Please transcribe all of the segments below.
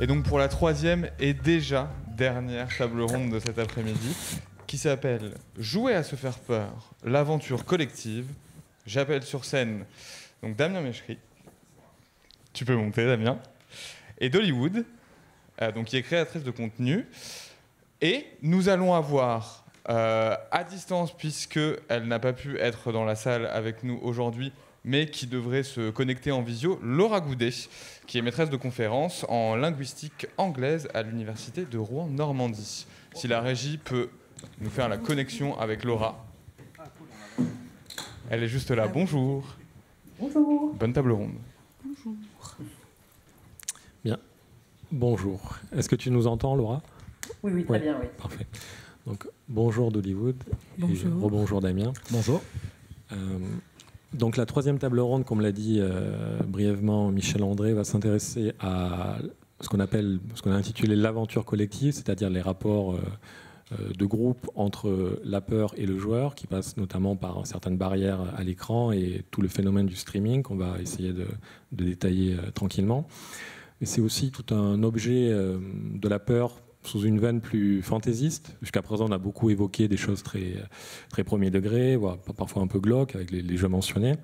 Et donc pour la troisième et déjà dernière table ronde de cet après-midi, qui s'appelle « Jouer à se faire peur, l'aventure collective », j'appelle sur scène donc Damien Mécheri, tu peux monter Damien, et Dolly Wood, donc qui est créatrice de contenu. Et nous allons avoir à distance, puisqu'elle n'a pas pu être dans la salle avec nous aujourd'hui, mais qui devrait se connecter en visio, Laura Goudet, qui est maîtresse de conférence en linguistique anglaise à l'université de Rouen-Normandie. Si la régie peut nous faire la connexion avec Laura. Elle est juste là. Bonjour. Bonjour. Bonne table ronde. Bonjour. Bien. Bonjour. Est-ce que tu nous entends, Laura? Oui, oui, très bien, oui. Parfait. Donc, bonjour d'Hollywood. Bonjour. Et rebonjour Damien. Bonjour. Donc la troisième table ronde, comme l'a dit brièvement Michel André, va s'intéresser à ce qu'on appelle, ce qu'on a intitulé l'aventure collective, c'est-à-dire les rapports de groupe entre la peur et le joueur, qui passent notamment par certaines barrières à l'écran et tout le phénomène du streaming qu'on va essayer de détailler tranquillement. Mais c'est aussi tout un objet de la peur sous une veine plus fantaisiste. Jusqu'à présent, on a beaucoup évoqué des choses très, très premier degré, voire parfois un peu glauque, avec les jeux mentionnés.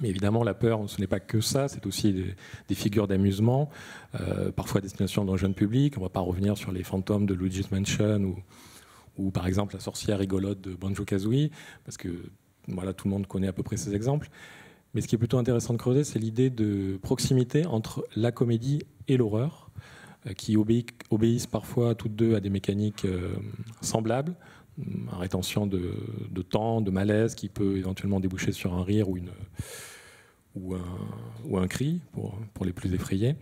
Mais évidemment, la peur, ce n'est pas que ça, c'est aussi des figures d'amusement, parfois à destination d'un jeune public. On ne va pas revenir sur les fantômes de Luigi's Mansion ou par exemple la sorcière rigolote de Banjo-Kazooie, parce que voilà, tout le monde connaît à peu près ces exemples. Mais ce qui est plutôt intéressant de creuser, c'est l'idée de proximité entre la comédie et l'horreur, qui obéissent parfois toutes deux à des mécaniques semblables, en rétention de temps, de malaise qui peut éventuellement déboucher sur un rire ou un cri pour les plus effrayés.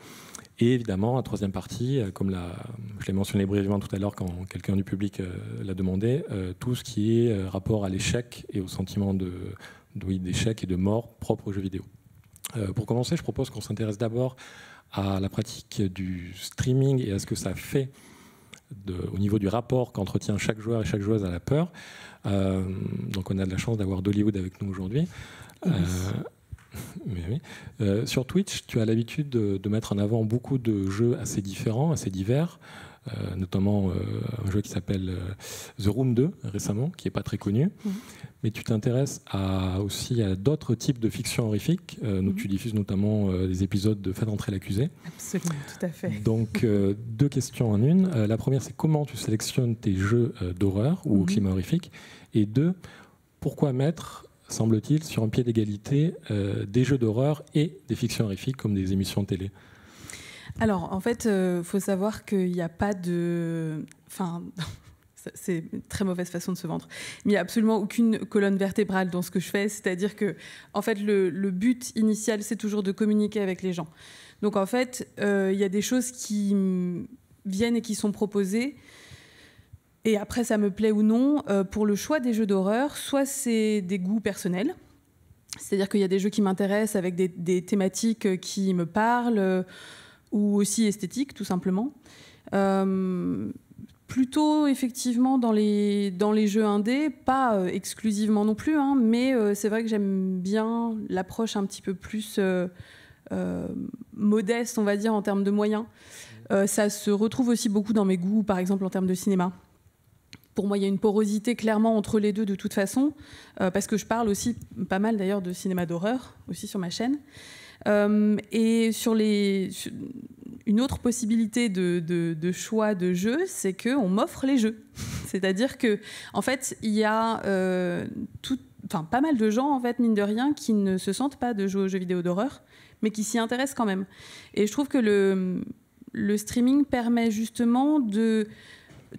Et évidemment, la troisième partie, comme je l'ai mentionné brièvement tout à l'heure quand quelqu'un du public l'a demandé, tout ce qui est rapport à l'échec et au sentiment d'échec et de mort propre aux jeux vidéo. Pour commencer, je propose qu'on s'intéresse d'abord à la pratique du streaming et à ce que ça fait au niveau du rapport qu'entretient chaque joueur et chaque joueuse à la peur. Donc on a de la chance d'avoir Dollywood avec nous aujourd'hui. Sur Twitch, tu as l'habitude de mettre en avant beaucoup de jeux assez différents, assez divers, notamment un jeu qui s'appelle The Room 2 récemment, qui n'est pas très connu. Mais tu t'intéresses aussi à d'autres types de fiction horrifique. Tu diffuses notamment des épisodes de Faites entrer l'accusé. Absolument, tout à fait. Donc deux questions en une. La première, c'est comment tu sélectionnes tes jeux d'horreur ou climat horrifique. Et deux, pourquoi mettre, semble-t-il, sur un pied d'égalité des jeux d'horreur et des fictions horrifiques comme des émissions de télé? Alors, en fait, il faut savoir qu'il n'y a pas de... Enfin, c'est une très mauvaise façon de se vendre. Mais il n'y a absolument aucune colonne vertébrale dans ce que je fais. C'est-à-dire que, en fait, le but initial, c'est toujours de communiquer avec les gens. Donc, en fait, il y a des choses qui viennent et qui sont proposées. Et après, ça me plaît ou non. Pour le choix des jeux d'horreur, soit c'est des goûts personnels. C'est-à-dire qu'il y a des jeux qui m'intéressent avec des thématiques qui me parlent... ou aussi esthétique, tout simplement. Plutôt, effectivement, dans les jeux indés, pas exclusivement non plus, hein, mais c'est vrai que j'aime bien l'approche un petit peu plus modeste, on va dire, en termes de moyens. Ça se retrouve aussi beaucoup dans mes goûts, par exemple, en termes de cinéma. Pour moi, il y a une porosité clairement entre les deux, de toute façon, parce que je parle aussi pas mal, d'ailleurs, de cinéma d'horreur, aussi sur ma chaîne. Et une autre possibilité de choix de jeu, c'est qu'on m'offre les jeux. C'est-à-dire que, en fait, il y a pas mal de gens, en fait, mine de rien, qui ne se sentent pas de jouer aux jeux vidéo d'horreur, mais qui s'y intéressent quand même. Et je trouve que le streaming permet justement de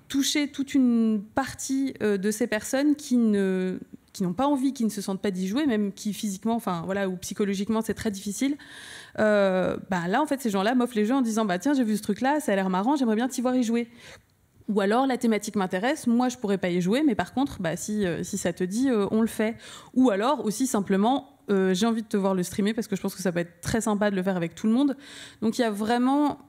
toucher toute une partie de ces personnes qui n'ont pas envie, qui ne se sentent pas d'y jouer, même qui physiquement, enfin voilà, ou psychologiquement, c'est très difficile. Là, en fait, ces gens-là m'offrent les jeux en disant, bah tiens, j'ai vu ce truc-là, ça a l'air marrant, j'aimerais bien t'y voir y jouer. Ou alors la thématique m'intéresse, moi je pourrais pas y jouer, mais par contre, bah, si ça te dit, on le fait. Ou alors aussi simplement, j'ai envie de te voir le streamer parce que je pense que ça peut être très sympa de le faire avec tout le monde. Donc il y a vraiment,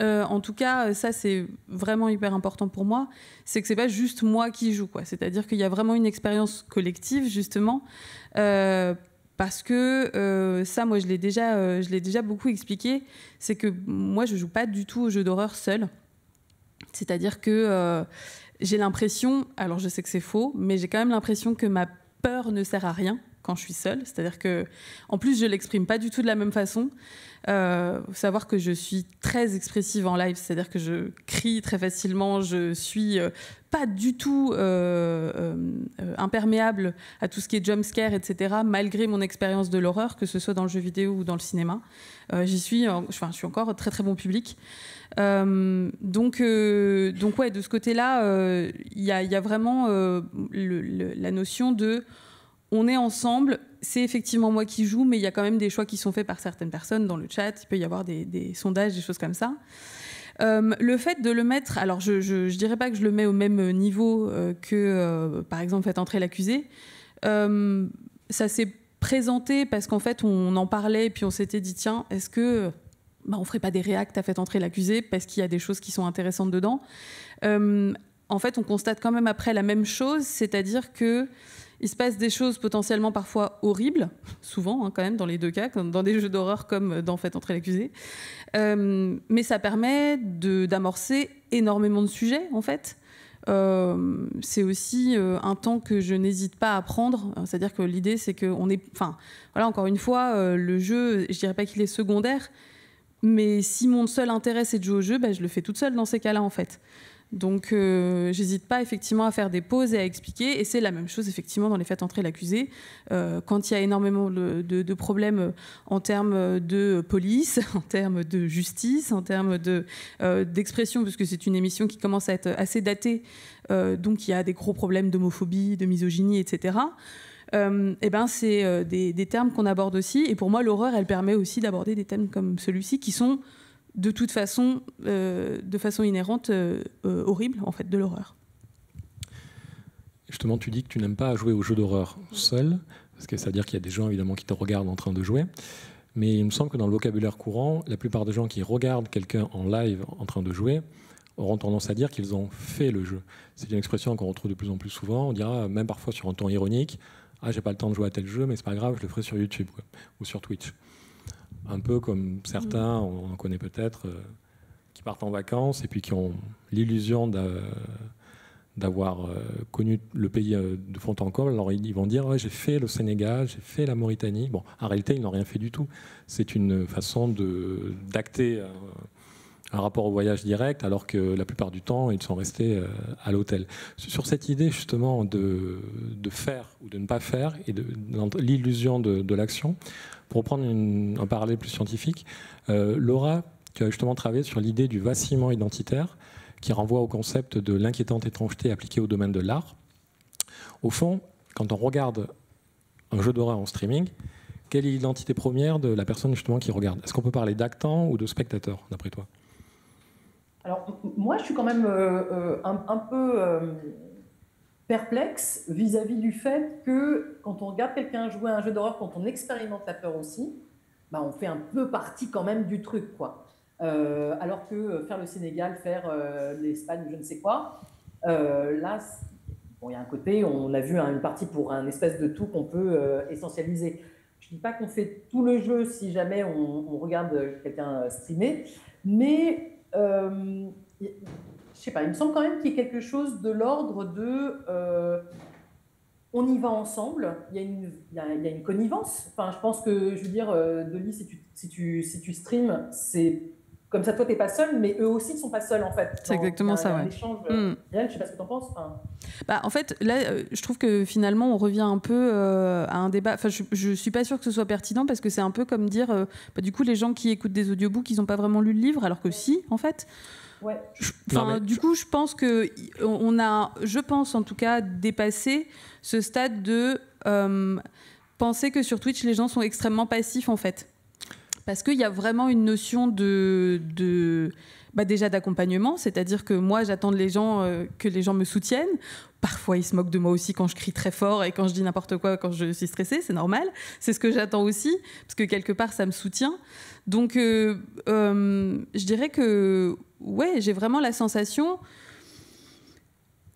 en tout cas, ça c'est vraiment hyper important pour moi, c'est que c'est pas juste moi qui joue, quoi. C'est-à-dire qu'il y a vraiment une expérience collective justement. Parce que ça, moi, je l'ai déjà beaucoup expliqué, c'est que moi, je joue pas du tout aux jeux d'horreur seule. C'est-à-dire que j'ai l'impression, alors je sais que c'est faux, mais j'ai quand même l'impression que ma peur ne sert à rien quand je suis seule. C'est-à-dire que, en plus, je l'exprime pas du tout de la même façon. Faut savoir que je suis très expressive en live, c'est-à-dire que je crie très facilement, je suis pas du tout imperméable à tout ce qui est jumpscare, etc., malgré mon expérience de l'horreur, que ce soit dans le jeu vidéo ou dans le cinéma. Je suis encore très très bon public. Donc ouais, de ce côté-là, il y a vraiment la notion de... On est ensemble, c'est effectivement moi qui joue, mais il y a quand même des choix qui sont faits par certaines personnes dans le chat. Il peut y avoir des sondages, des choses comme ça. Le fait de le mettre... Alors, je dirais pas que je le mets au même niveau que, par exemple, Faites entrer l'accusé. Ça s'est présenté parce qu'en fait, on en parlait, puis on s'était dit, tiens, est-ce que... Bah, on ferait pas des réacts à Faites entrer l'accusé parce qu'il y a des choses qui sont intéressantes dedans. En fait, on constate quand même après la même chose, c'est-à-dire que il se passe des choses potentiellement parfois horribles, souvent hein, quand même dans les deux cas, dans des jeux d'horreur comme dans Faites entrer l'accusé. Mais ça permet d'amorcer énormément de sujets en fait. C'est aussi un temps que je n'hésite pas à prendre. C'est-à-dire que l'idée c'est qu'on est... Enfin, voilà, encore une fois, le jeu, je dirais pas qu'il est secondaire, mais si mon seul intérêt c'est de jouer au jeu, bah, je le fais toute seule dans ces cas-là en fait. Donc, j'hésite pas effectivement à faire des pauses et à expliquer. Et c'est la même chose effectivement dans les Faites entrer l'accusé. Quand il y a énormément de problèmes en termes de police, en termes de justice, en termes d'expression, parce que c'est une émission qui commence à être assez datée. Donc, il y a des gros problèmes d'homophobie, de misogynie, etc. Et ben, c'est des termes qu'on aborde aussi. Et pour moi, l'horreur, elle permet aussi d'aborder des thèmes comme celui-ci qui sont... de toute façon, de façon inhérente, horrible, en fait, de l'horreur. Justement, tu dis que tu n'aimes pas jouer aux jeux d'horreur seul, parce que ça veut dire qu'il y a des gens, évidemment, qui te regardent en train de jouer. Mais il me semble que dans le vocabulaire courant, la plupart des gens qui regardent quelqu'un en live en train de jouer auront tendance à dire qu'ils ont fait le jeu. C'est une expression qu'on retrouve de plus en plus souvent. On dira, même parfois sur un ton ironique, « Ah, j'ai pas le temps de jouer à tel jeu, mais c'est pas grave, je le ferai sur YouTube quoi, ou sur Twitch. » Un peu comme certains, on en connaît peut-être, qui partent en vacances et puis qui ont l'illusion d'avoir connu le pays de fond en comble. Alors ils vont dire, ouais, j'ai fait le Sénégal, j'ai fait la Mauritanie. Bon, en réalité, ils n'ont rien fait du tout. C'est une façon d'acter un rapport au voyage direct, alors que la plupart du temps, ils sont restés à l'hôtel. Sur cette idée, justement, de faire ou de ne pas faire, et l'illusion de l'action, pour reprendre un parallèle plus scientifique, Laura, tu as justement travaillé sur l'idée du vacillement identitaire, qui renvoie au concept de l'inquiétante étrangeté appliquée au domaine de l'art. Au fond, quand on regarde un jeu d'horreur en streaming, quelle est l'identité première de la personne justement qui regarde? Est-ce qu'on peut parler d'actant ou de spectateur, d'après toi? Alors, moi, je suis quand même un peu perplexe vis-à-vis du fait que quand on regarde quelqu'un jouer à un jeu d'horreur, quand on expérimente la peur aussi, bah, on fait un peu partie quand même du truc, quoi. Alors que faire le Sénégal, faire l'Espagne, je ne sais quoi, là, bon, y a un côté, on a vu hein, une partie pour un espèce de tout qu'on peut essentialiser. Je ne dis pas qu'on fait tout le jeu si jamais on regarde quelqu'un streamer, mais... je sais pas, il me semble quand même qu'il y ait quelque chose de l'ordre de on y va ensemble, il y a une connivence. Enfin, je pense que, je veux dire, Dolly, si tu streames, c'est comme ça, toi, tu n'es pas seul, mais eux aussi ne sont pas seuls, en fait. C'est exactement ça, ouais. Échange, je ne sais pas ce que tu en penses. Enfin... Bah, en fait, là, je trouve que finalement, on revient un peu à un débat. Enfin, je ne suis pas sûre que ce soit pertinent parce que c'est un peu comme dire, bah, du coup, les gens qui écoutent des audiobooks, ils n'ont pas vraiment lu le livre, alors que si, en fait. Ouais. Enfin, du coup, je pense qu'on a, je pense en tout cas, dépassé ce stade de penser que sur Twitch, les gens sont extrêmement passifs, en fait. parce qu'il y a vraiment une notion de déjà d'accompagnement, c'est-à-dire que moi j'attends les gens, que les gens me soutiennent. Parfois, ils se moquent de moi aussi quand je crie très fort et quand je dis n'importe quoi, quand je suis stressée, c'est normal. C'est ce que j'attends aussi, parce que quelque part, ça me soutient. Donc, je dirais que, ouais, j'ai vraiment la sensation...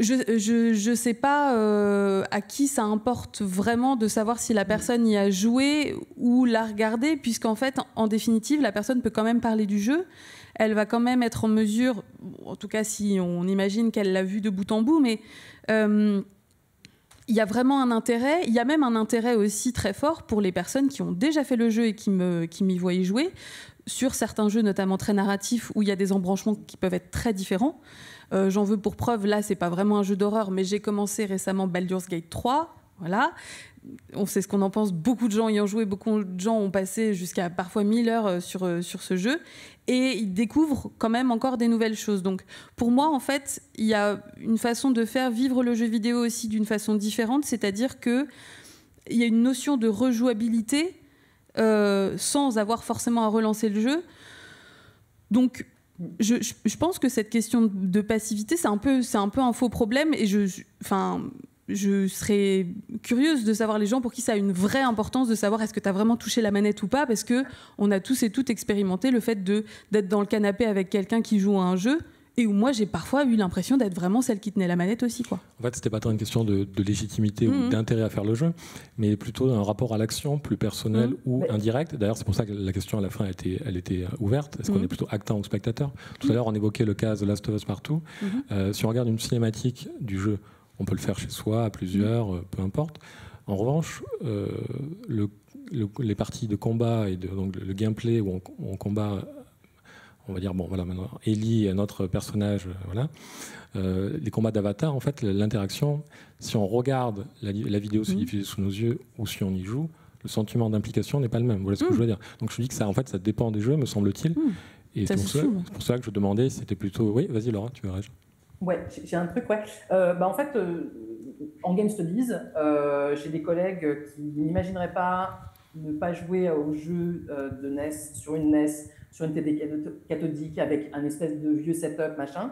Je sais pas à qui ça importe vraiment de savoir si la personne y a joué ou l'a regardé, puisqu'en fait, en définitive, la personne peut quand même parler du jeu. Elle va quand même être en mesure, en tout cas si on imagine qu'elle l'a vu de bout en bout, mais il y a vraiment un intérêt. Il y a même un intérêt aussi très fort pour les personnes qui ont déjà fait le jeu et qui m'y voient y jouer, sur certains jeux, notamment très narratifs, où il y a des embranchements qui peuvent être très différents. J'en veux pour preuve, là, c'est pas vraiment un jeu d'horreur, mais j'ai commencé récemment Baldur's Gate 3, voilà... On sait ce qu'on en pense, beaucoup de gens y ont joué, beaucoup de gens ont passé jusqu'à parfois 1000 heures sur ce jeu, et ils découvrent quand même encore des nouvelles choses. Donc pour moi, en fait, il y a une façon de faire vivre le jeu vidéo aussi d'une façon différente, c'est-à-dire qu'il y a une notion de rejouabilité sans avoir forcément à relancer le jeu. Donc je pense que cette question de passivité, c'est un peu un faux problème, et je serais curieuse de savoir les gens pour qui ça a une vraie importance de savoir est-ce que tu as vraiment touché la manette ou pas, parce qu'on a tous et toutes expérimenté le fait d'être dans le canapé avec quelqu'un qui joue à un jeu, et où moi j'ai parfois eu l'impression d'être vraiment celle qui tenait la manette aussi, quoi. En fait, c'était pas tant une question de légitimité ou d'intérêt à faire le jeu, mais plutôt un rapport à l'action plus personnel ou indirect. D'ailleurs, c'est pour ça que la question à la fin elle était ouverte. Est-ce qu'on est plutôt actant ou spectateur? Tout à l'heure, on évoquait le cas de Last of Us Partout. Si on regarde une cinématique du jeu, on peut le faire chez soi, à plusieurs, peu importe. En revanche, les parties de combat et donc le gameplay où on combat, on va dire, bon, voilà, maintenant, Ellie, notre personnage, voilà. Les combats d'avatar, en fait, l'interaction, si on regarde la vidéo se diffuser sous nos yeux ou si on y joue, le sentiment d'implication n'est pas le même. Voilà ce que je veux dire. Donc je dis que ça, en fait, ça dépend des jeux, me semble-t-il. Et c'est pour ça que je demandais, c'était plutôt... Oui, vas-y, Laura, tu veux réagir? Ouais, j'ai un truc, ouais. En fait, en Game Studies, j'ai des collègues qui n'imagineraient pas ne pas jouer au jeu de NES, sur une télé cathodique, avec un espèce de vieux setup, machin.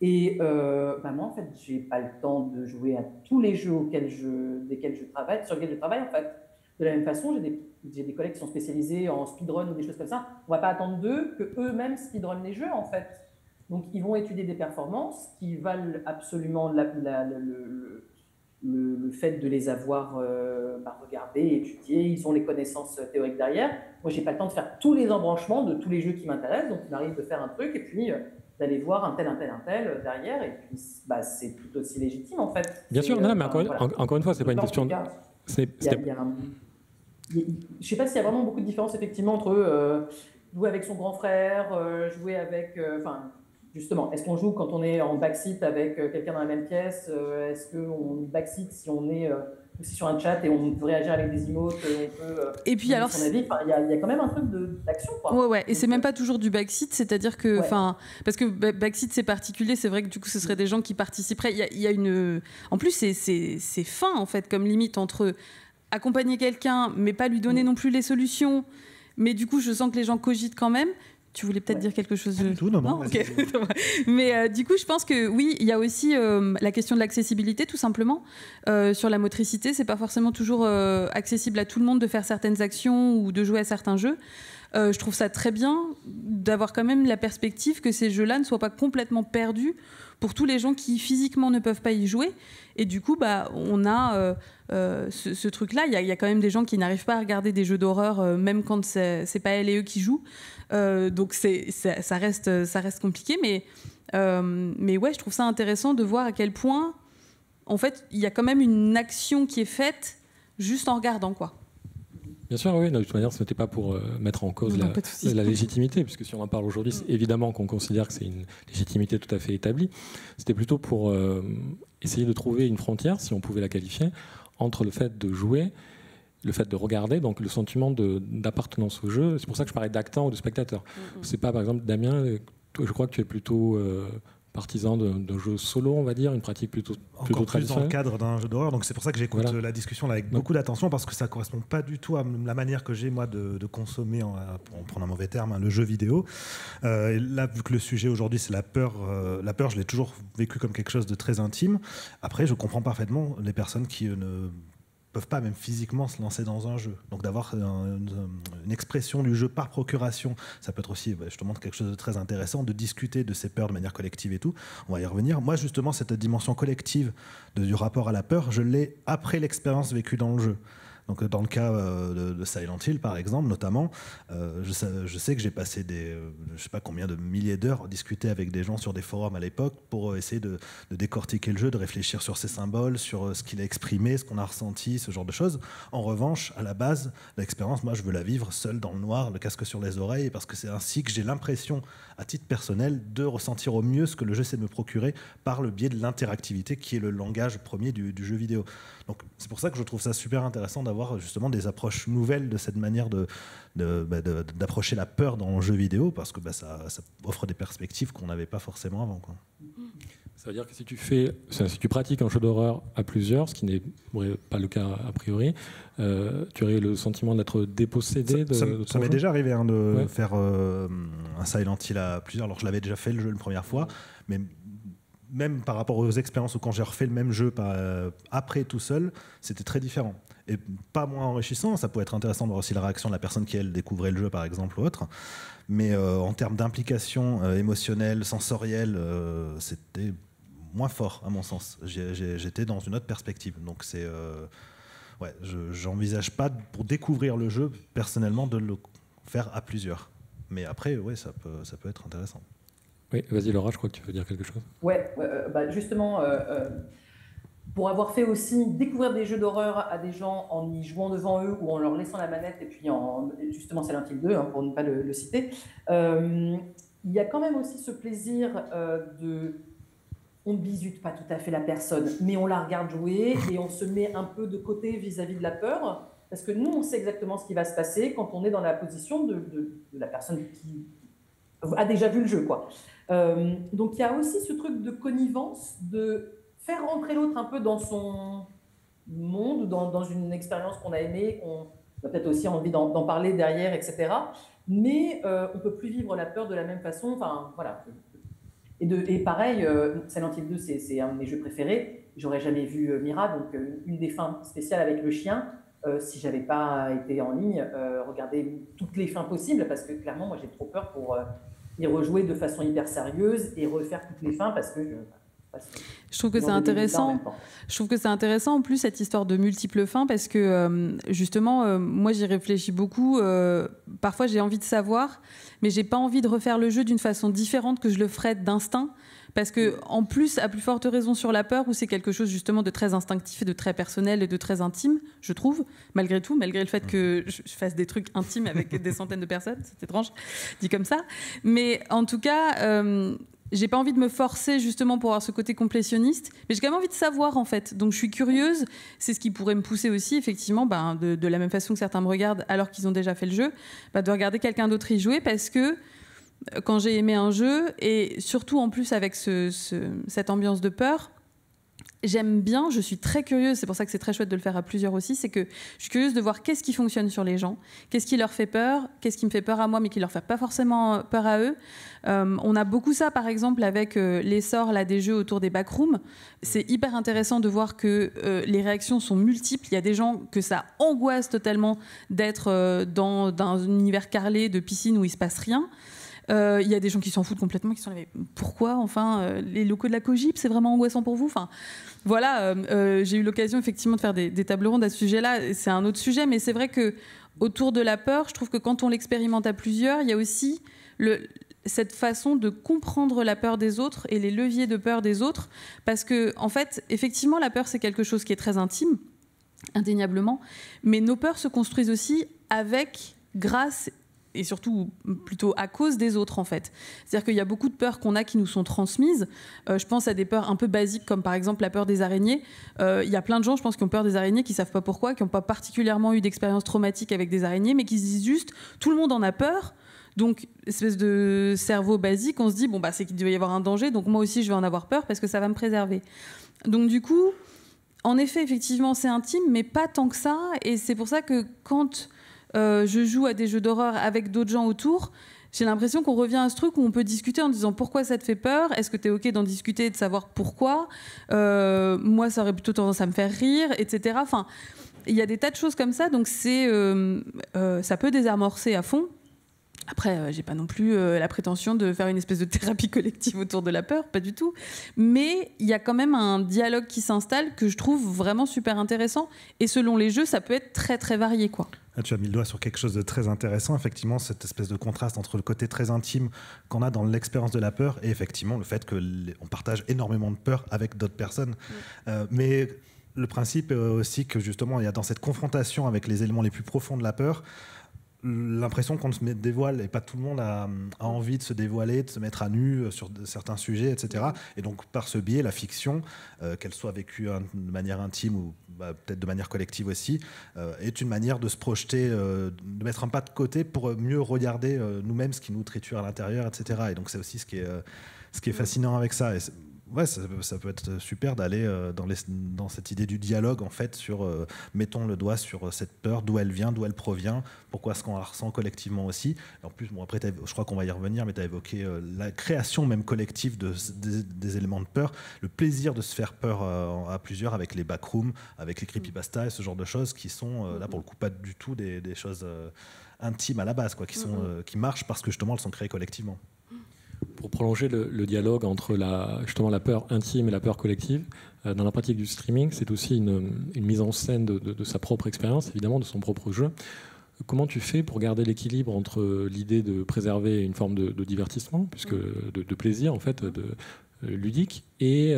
Et moi, en fait, j'ai pas le temps de jouer à tous les jeux sur lesquels je travaille, en fait. De la même façon, j'ai des collègues qui sont spécialisés en speedrun ou des choses comme ça. On va pas attendre d'eux que eux-mêmes speedrun les jeux, en fait. Donc, ils vont étudier des performances qui valent absolument le fait de les avoir regardées, étudiées. Ils ont les connaissances théoriques derrière. Moi, je n'ai pas le temps de faire tous les embranchements de tous les jeux qui m'intéressent. Donc, il m'arrive de faire un truc et puis d'aller voir un tel derrière. Et puis, c'est tout aussi légitime, en fait. Bien sûr, non, mais encore une fois, ce n'est pas une question de... Je ne sais pas s'il y a vraiment beaucoup de différence, effectivement, entre jouer avec son grand frère, jouer avec... Justement, est-ce qu'on joue quand on est en backseat avec quelqu'un dans la même pièce? Est-ce qu'on backseat si on est aussi sur un chat et on peut réagir avec des emotes? Et puis alors, il y a quand même un truc d'action, quoi. Ouais. Et c'est même pas toujours du backseat, c'est-à-dire que, parce que backseat c'est particulier, c'est vrai que du coup ce seraient des gens qui participeraient. Il y a une, en plus c'est fin en fait comme limite entre accompagner quelqu'un mais pas lui donner non plus les solutions, mais du coup je sens que les gens cogitent quand même. Tu voulais peut-être dire quelque chose? Pas du tout, non. Okay. Mais du coup, je pense que oui, il y a aussi la question de l'accessibilité, tout simplement. Sur la motricité, c'est pas forcément toujours accessible à tout le monde de faire certaines actions ou de jouer à certains jeux. Je trouve ça très bien d'avoir quand même la perspective que ces jeux-là ne soient pas complètement perdus pour tous les gens qui physiquement ne peuvent pas y jouer. Et du coup, on a ce truc-là. Il y a quand même des gens qui n'arrivent pas à regarder des jeux d'horreur, même quand c'est pas elles et eux qui jouent. Donc ça reste compliqué. Mais ouais, je trouve ça intéressant de voir à quel point, en fait, il y a quand même une action qui est faite juste en regardant, quoi. Bien sûr, oui. De toute manière, ce n'était pas pour mettre en cause la légitimité, puisque si on en parle aujourd'hui, c'est évidemment qu'on considère que c'est une légitimité tout à fait établie. C'était plutôt pour essayer de trouver une frontière, si on pouvait la qualifier, entre le fait de jouer, le fait de regarder, donc le sentiment d'appartenance au jeu. C'est pour ça que je parlais d'actant ou de spectateur. C'est pas, par exemple, Damien, je crois que tu es plutôt partisan de jeux solo, on va dire, une pratique plutôt traditionnelle. Encore plus dans le cadre d'un jeu d'horreur, donc c'est pour ça que j'écoute la discussion là avec beaucoup d'attention, parce que ça ne correspond pas du tout à la manière que j'ai moi de consommer, pour prendre un mauvais terme, le jeu vidéo. Et là, vu que le sujet aujourd'hui c'est la peur, je l'ai toujours vécu comme quelque chose de très intime. Après, je comprends parfaitement les personnes qui ne peuvent pas même physiquement se lancer dans un jeu. Donc d'avoir une expression du jeu par procuration, ça peut être aussi justement quelque chose de très intéressant, de discuter de ses peurs de manière collective et tout. On va y revenir. Moi justement, cette dimension collective du rapport à la peur, je l'ai après l'expérience vécue dans le jeu. Donc dans le cas de Silent Hill par exemple, notamment, je sais que j'ai passé je sais pas combien de milliers d'heures à discuter avec des gens sur des forums à l'époque pour essayer de décortiquer le jeu, de réfléchir sur ses symboles, sur ce qu'il a exprimé, ce qu'on a ressenti, ce genre de choses. En revanche, à la base, l'expérience, moi je veux la vivre seule dans le noir, le casque sur les oreilles, parce que c'est ainsi que j'ai l'impression, à titre personnel, de ressentir au mieux ce que le jeu essaie de me procurer par le biais de l'interactivité qui est le langage premier du jeu vidéo. Donc c'est pour ça que je trouve ça super intéressant d'avoir justement des approches nouvelles de cette manière d'approcher la peur dans le jeu vidéo, parce que ça offre des perspectives qu'on n'avait pas forcément avant, quoi. Ça veut dire que si tu pratiques un jeu d'horreur à plusieurs, ce qui n'est pas le cas a priori, tu aurais le sentiment d'être dépossédé de ton jeu. Ça m'est déjà arrivé de faire un Silent Hill à plusieurs. Alors je l'avais déjà fait le jeu une première fois, mais même par rapport aux expériences où quand j'ai refait le même jeu après tout seul, c'était très différent. Et pas moins enrichissant, ça peut être intéressant de voir aussi la réaction de la personne qui, elle, découvrait le jeu, par exemple, ou autre. Mais en termes d'implication émotionnelle, sensorielle, c'était moins fort, à mon sens. J'étais dans une autre perspective. Donc, j'envisage pas, pour découvrir le jeu, personnellement, de le faire à plusieurs. Mais après, ouais, ça peut être intéressant. Oui, vas-y, Laura, je crois que tu veux dire quelque chose. Oui, justement... pour avoir fait aussi découvrir des jeux d'horreur à des gens en y jouant devant eux ou en leur laissant la manette, et puis justement Silent Hill 2, pour ne pas le citer, il y a quand même aussi ce plaisir on ne bizute pas tout à fait la personne, mais on la regarde jouer et on se met un peu de côté vis-à-vis de la peur, parce que nous on sait exactement ce qui va se passer quand on est dans la position de la personne qui a déjà vu le jeu, quoi. Donc il y a aussi ce truc de connivence, de faire rentrer l'autre un peu dans son monde, dans une expérience qu'on a aimée, qu'on a peut-être aussi envie d'en parler derrière, etc. Mais on ne peut plus vivre la peur de la même façon. Enfin, voilà. Et pareil, Silent Hill 2, c'est un de mes jeux préférés. J'aurais jamais vu Mira, donc une des fins spéciales avec le chien. Si je n'avais pas été en ligne, regarder toutes les fins possibles, parce que clairement, moi, j'ai trop peur pour y rejouer de façon hyper sérieuse et refaire toutes les fins, parce que... Je trouve que c'est intéressant. Je trouve que c'est intéressant en plus cette histoire de multiples fins, parce que justement moi j'y réfléchis beaucoup. Parfois j'ai envie de savoir, mais j'ai pas envie de refaire le jeu d'une façon différente que je le ferais d'instinct. Parce que, en plus, à plus forte raison sur la peur, où c'est quelque chose justement de très instinctif et de très personnel et de très intime, je trouve, malgré tout, malgré le fait que je fasse des trucs intimes avec des centaines de personnes, c'est étrange, dit comme ça. Mais en tout cas, j'ai pas envie de me forcer justement pour avoir ce côté complétionniste, mais j'ai quand même envie de savoir en fait. Donc je suis curieuse, c'est ce qui pourrait me pousser aussi, effectivement, de la même façon que certains me regardent alors qu'ils ont déjà fait le jeu, de regarder quelqu'un d'autre y jouer, parce que quand j'ai aimé un jeu, et surtout en plus avec cette ambiance de peur, j'aime bien, je suis très curieuse, c'est pour ça que c'est très chouette de le faire à plusieurs aussi, c'est que je suis curieuse de voir qu'est-ce qui fonctionne sur les gens, qu'est-ce qui leur fait peur, qu'est-ce qui me fait peur à moi mais qui leur fait pas forcément peur à eux. On a beaucoup ça par exemple avec l'essor des jeux autour des backrooms. C'est hyper intéressant de voir que les réactions sont multiples. Il y a des gens que ça angoisse totalement d'être dans un univers carrelé de piscine où il se passe rien. Y a des gens qui s'en foutent complètement, qui sont là, mais pourquoi, enfin, les locaux de la Cogip, c'est vraiment angoissant pour vous, enfin, voilà, j'ai eu l'occasion effectivement de faire des tables rondes à ce sujet-là, c'est un autre sujet, mais c'est vrai que autour de la peur, je trouve que quand on l'expérimente à plusieurs, il y a aussi cette façon de comprendre la peur des autres et les leviers de peur des autres, parce que, en fait, effectivement, la peur, c'est quelque chose qui est très intime, indéniablement, mais nos peurs se construisent aussi grâce et surtout plutôt à cause des autres en fait. C'est-à-dire qu'il y a beaucoup de peurs qu'on a qui nous sont transmises. Je pense à des peurs un peu basiques comme par exemple la peur des araignées. Il y a plein de gens, je pense, qui ont peur des araignées, qui ne savent pas pourquoi, qui n'ont pas particulièrement eu d'expérience traumatique avec des araignées, mais qui se disent juste tout le monde en a peur, Donc, espèce de cerveau basique, on se dit, bon, bah, c'est qu'il devait y avoir un danger, donc moi aussi, je vais en avoir peur parce que ça va me préserver. Donc, du coup, en effet, effectivement, c'est intime, mais pas tant que ça. Et c'est pour ça que quand je joue à des jeux d'horreur avec d'autres gens autour, j'ai l'impression qu'on revient à ce truc où on peut discuter en disant pourquoi ça te fait peur, est-ce que t'es ok d'en discuter et de savoir pourquoi, moi ça aurait plutôt tendance à me faire rire, etc. Enfin, il y a des tas de choses comme ça, donc c'est, ça peut désamorcer à fond. Après, j'ai pas non plus la prétention de faire une espèce de thérapie collective autour de la peur, pas du tout. Mais il y a quand même un dialogue qui s'installe que je trouve vraiment super intéressant. Et selon les jeux, ça peut être très très varié, quoi. Ah, tu as mis le doigt sur quelque chose de très intéressant, effectivement, cette espèce de contraste entre le côté très intime qu'on a dans l'expérience de la peur et effectivement le fait qu'on partage énormément de peur avec d'autres personnes. Oui. Mais le principe est aussi que justement, il y a dans cette confrontation avec les éléments les plus profonds de la peur, l'impression qu'on se dévoile, et pas tout le monde a envie de se dévoiler, de se mettre à nu sur certains sujets, etc. Et donc par ce biais, la fiction, qu'elle soit vécue de manière intime ou bah, peut-être de manière collective aussi, est une manière de se projeter, de mettre un pas de côté pour mieux regarder nous-mêmes ce qui nous triture à l'intérieur, etc. Et donc c'est aussi ce qui est fascinant avec ça. Et ouais, ça peut être super d'aller dans cette idée du dialogue, en fait, sur mettons le doigt sur cette peur, d'où elle vient, d'où elle provient, pourquoi est-ce qu'on la ressent collectivement aussi. En plus, bon, après, je crois qu'on va y revenir, mais tu as évoqué la création même collective des éléments de peur, le plaisir de se faire peur à plusieurs avec les backrooms, avec les creepypastas et ce genre de choses qui sont, là, pour le coup, pas du tout des choses intimes à la base, quoi, qui marchent parce que, justement, elles sont créées collectivement. Pour prolonger le dialogue entre justement la peur intime et la peur collective, dans la pratique du streaming, c'est aussi une mise en scène de sa propre expérience, évidemment, de son propre jeu. Comment tu fais pour garder l'équilibre entre l'idée de préserver une forme de divertissement, puisque de plaisir, en fait, ludique, et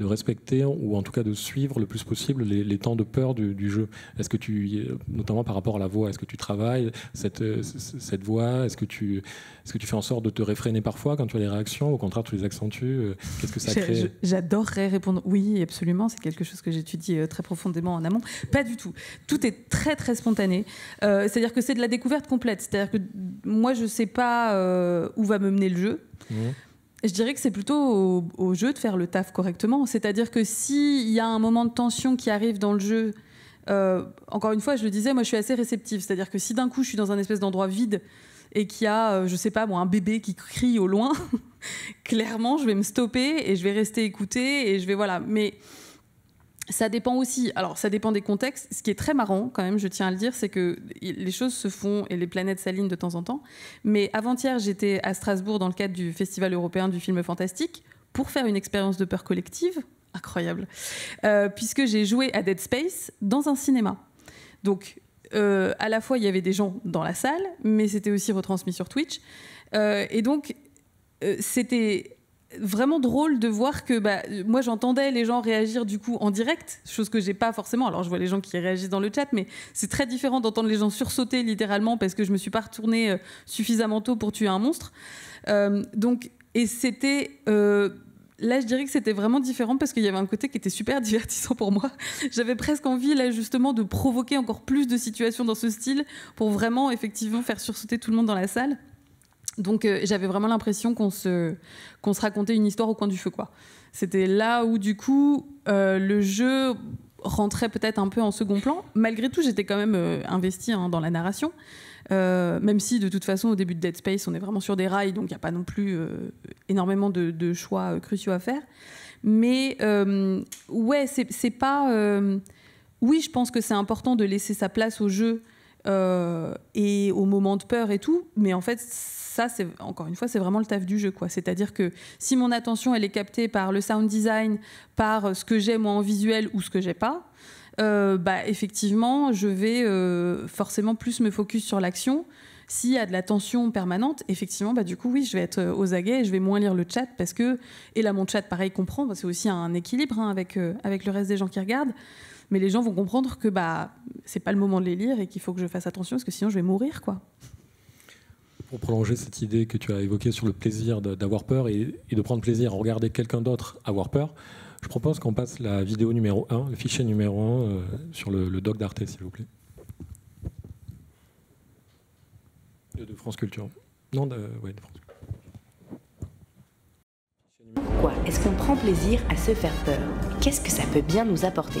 de respecter, ou en tout cas de suivre le plus possible les temps de peur du jeu. Est-ce que tu, notamment par rapport à la voix, est-ce que tu travailles cette voix? Est-ce que tu fais en sorte de te réfréner parfois quand tu as les réactions? Au contraire, tu les accentues? Qu'est-ce que ça crée? J'adorerais répondre oui, absolument. C'est quelque chose que j'étudie très profondément en amont. Pas du tout. Tout est très très spontané. C'est-à-dire que c'est de la découverte complète. C'est-à-dire que moi, je sais pas où va me mener le jeu. Mmh. Je dirais que c'est plutôt au jeu de faire le taf correctement. C'est-à-dire que s'il y a un moment de tension qui arrive dans le jeu, encore une fois, je le disais, moi je suis assez réceptive. C'est-à-dire que si d'un coup je suis dans un espèce d'endroit vide et qu'il y a, je sais pas, bon, un bébé qui crie au loin, clairement je vais me stopper et je vais rester écouter et je vais voilà. Mais ça dépend aussi. Alors ça dépend des contextes. Ce qui est très marrant quand même, je tiens à le dire, c'est que les choses se font et les planètes s'alignent de temps en temps. Mais avant-hier, j'étais à Strasbourg dans le cadre du Festival européen du film fantastique pour faire une expérience de peur collective. Incroyable. Puisque j'ai joué à Dead Space dans un cinéma. Donc à la fois, il y avait des gens dans la salle, mais c'était aussi retransmis sur Twitch. Et donc, c'était vraiment drôle de voir que bah, moi j'entendais les gens réagir du coup en direct, chose que j'ai pas forcément. Alors je vois les gens qui réagissent dans le chat, mais c'est très différent d'entendre les gens sursauter littéralement parce que je me suis pas retournée suffisamment tôt pour tuer un monstre. Donc, et c'était là je dirais que c'était vraiment différent parce qu'il y avait un côté qui était super divertissant pour moi. J'avais presque envie là justement de provoquer encore plus de situations dans ce style pour vraiment effectivement faire sursauter tout le monde dans la salle. Donc j'avais vraiment l'impression qu'on se racontait une histoire au coin du feu, quoi. C'était là où du coup le jeu rentrait peut-être un peu en second plan. Malgré tout, j'étais quand même investie hein, dans la narration, même si de toute façon au début de Dead Space on est vraiment sur des rails, donc il n'y a pas non plus énormément de choix cruciaux à faire. Mais ouais, c'est pas... oui, je pense que c'est important de laisser sa place au jeu et au moment de peur et tout, mais en fait ça, c'est encore une fois, c'est vraiment le taf du jeu, quoi. C'est-à-dire que si mon attention elle est captée par le sound design, par ce que j'ai moi en visuel ou ce que j'ai pas, bah effectivement je vais forcément plus me focus sur l'action. S'il y a de la tension permanente, effectivement, bah du coup oui, je vais être aux aguets et je vais moins lire le chat parce que, et là mon chat pareil comprend, c'est aussi un équilibre hein, avec le reste des gens qui regardent. Mais les gens vont comprendre que bah, ce n'est pas le moment de les lire et qu'il faut que je fasse attention parce que sinon je vais mourir, quoi. Pour prolonger cette idée que tu as évoquée sur le plaisir d'avoir peur et de prendre plaisir à regarder quelqu'un d'autre avoir peur, je propose qu'on passe la vidéo numéro 1, le fichier numéro 1 sur le doc d'Arte, s'il vous plaît. De France Culture. Non, de France Culture. Pourquoi est-ce qu'on prend plaisir à se faire peur? Qu'est-ce que ça peut bien nous apporter?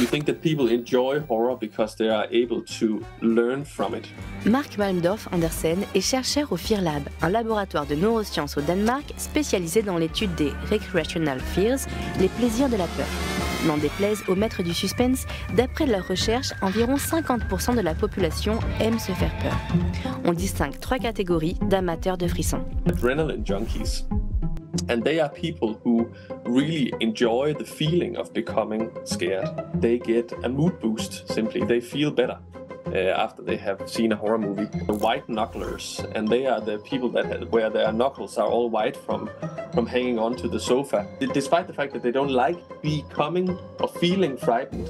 We think that people enjoy horror because they are able to learn from it. Marc Malmdorf Andersen est chercheur au Fear Lab, un laboratoire de neurosciences au Danemark spécialisé dans l'étude des recreational fears, les plaisirs de la peur. N'en déplaise aux maîtres du suspense, d'après leurs recherches, environ 50% de la population aime se faire peur. On distingue trois catégories d'amateurs de frissons. Adrenaline junkies. And they are people who really enjoy the feeling of becoming scared. They get a mood boost, simply. They feel better after they have seen a horror movie. The white knucklers, and they are the people that where their knuckles are all white from hanging onto the sofa. Despite the fact that they don't like becoming or feeling frightened,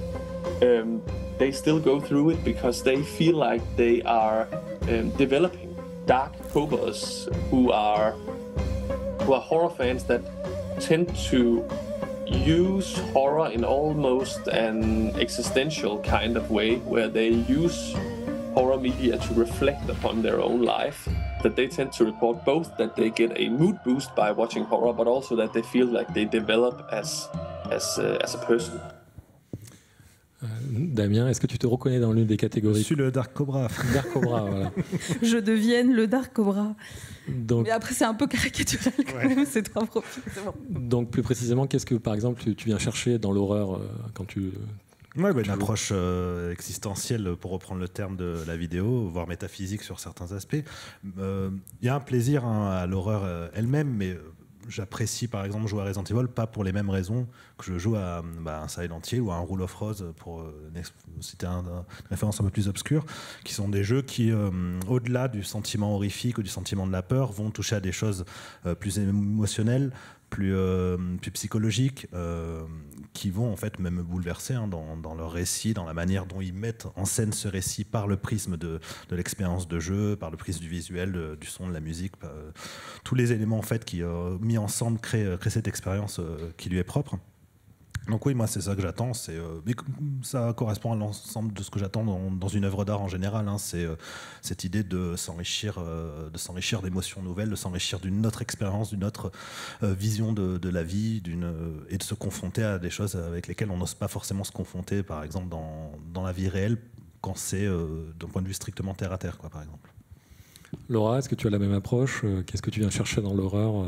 they still go through it because they feel like they are developing dark cobras who are horror fans that tend to use horror in almost an existential kind of way, where they use horror media to reflect upon their own life, that they tend to report both that they get a mood boost by watching horror, but also that they feel like they develop as a person. Damien, est-ce que tu te reconnais dans l'une des catégories? Je suis le Dark Cobra. Dark Cobra, voilà. Je deviens le Dark Cobra. Donc, mais après, c'est un peu caricatural quand même, ces trois profils. Donc, plus précisément, qu'est-ce que, par exemple, tu viens chercher dans l'horreur quand tu... Oui, bah, une approche existentielle, pour reprendre le terme de la vidéo, voire métaphysique sur certains aspects. Il y a un plaisir à l'horreur elle-même, mais... J'apprécie par exemple jouer à Resident Evil, pas pour les mêmes raisons que je joue à un Silent Hill ou à un Rule of Rose, pour citer une référence un peu plus obscure, qui sont des jeux qui, au-delà du sentiment horrifique ou du sentiment de la peur, vont toucher à des choses plus émotionnelles, plus psychologiques, qui vont en fait même bouleverser, hein, dans leur récit, dans la manière dont ils mettent en scène ce récit par le prisme de l'expérience de jeu, par le prisme du visuel, du son, de la musique, tous les éléments en fait qui mis ensemble créent cette expérience qui lui est propre. Donc oui, moi c'est ça que j'attends, mais ça correspond à l'ensemble de ce que j'attends dans une œuvre d'art en général, hein, c'est cette idée de s'enrichir d'émotions nouvelles, de s'enrichir d'une autre expérience, d'une autre vision de la vie, et de se confronter à des choses avec lesquelles on n'ose pas forcément se confronter, par exemple dans la vie réelle, quand c'est d'un point de vue strictement terre à terre, quoi, par exemple. Laura, est-ce que tu as la même approche? Qu'est-ce que tu viens chercher dans l'horreur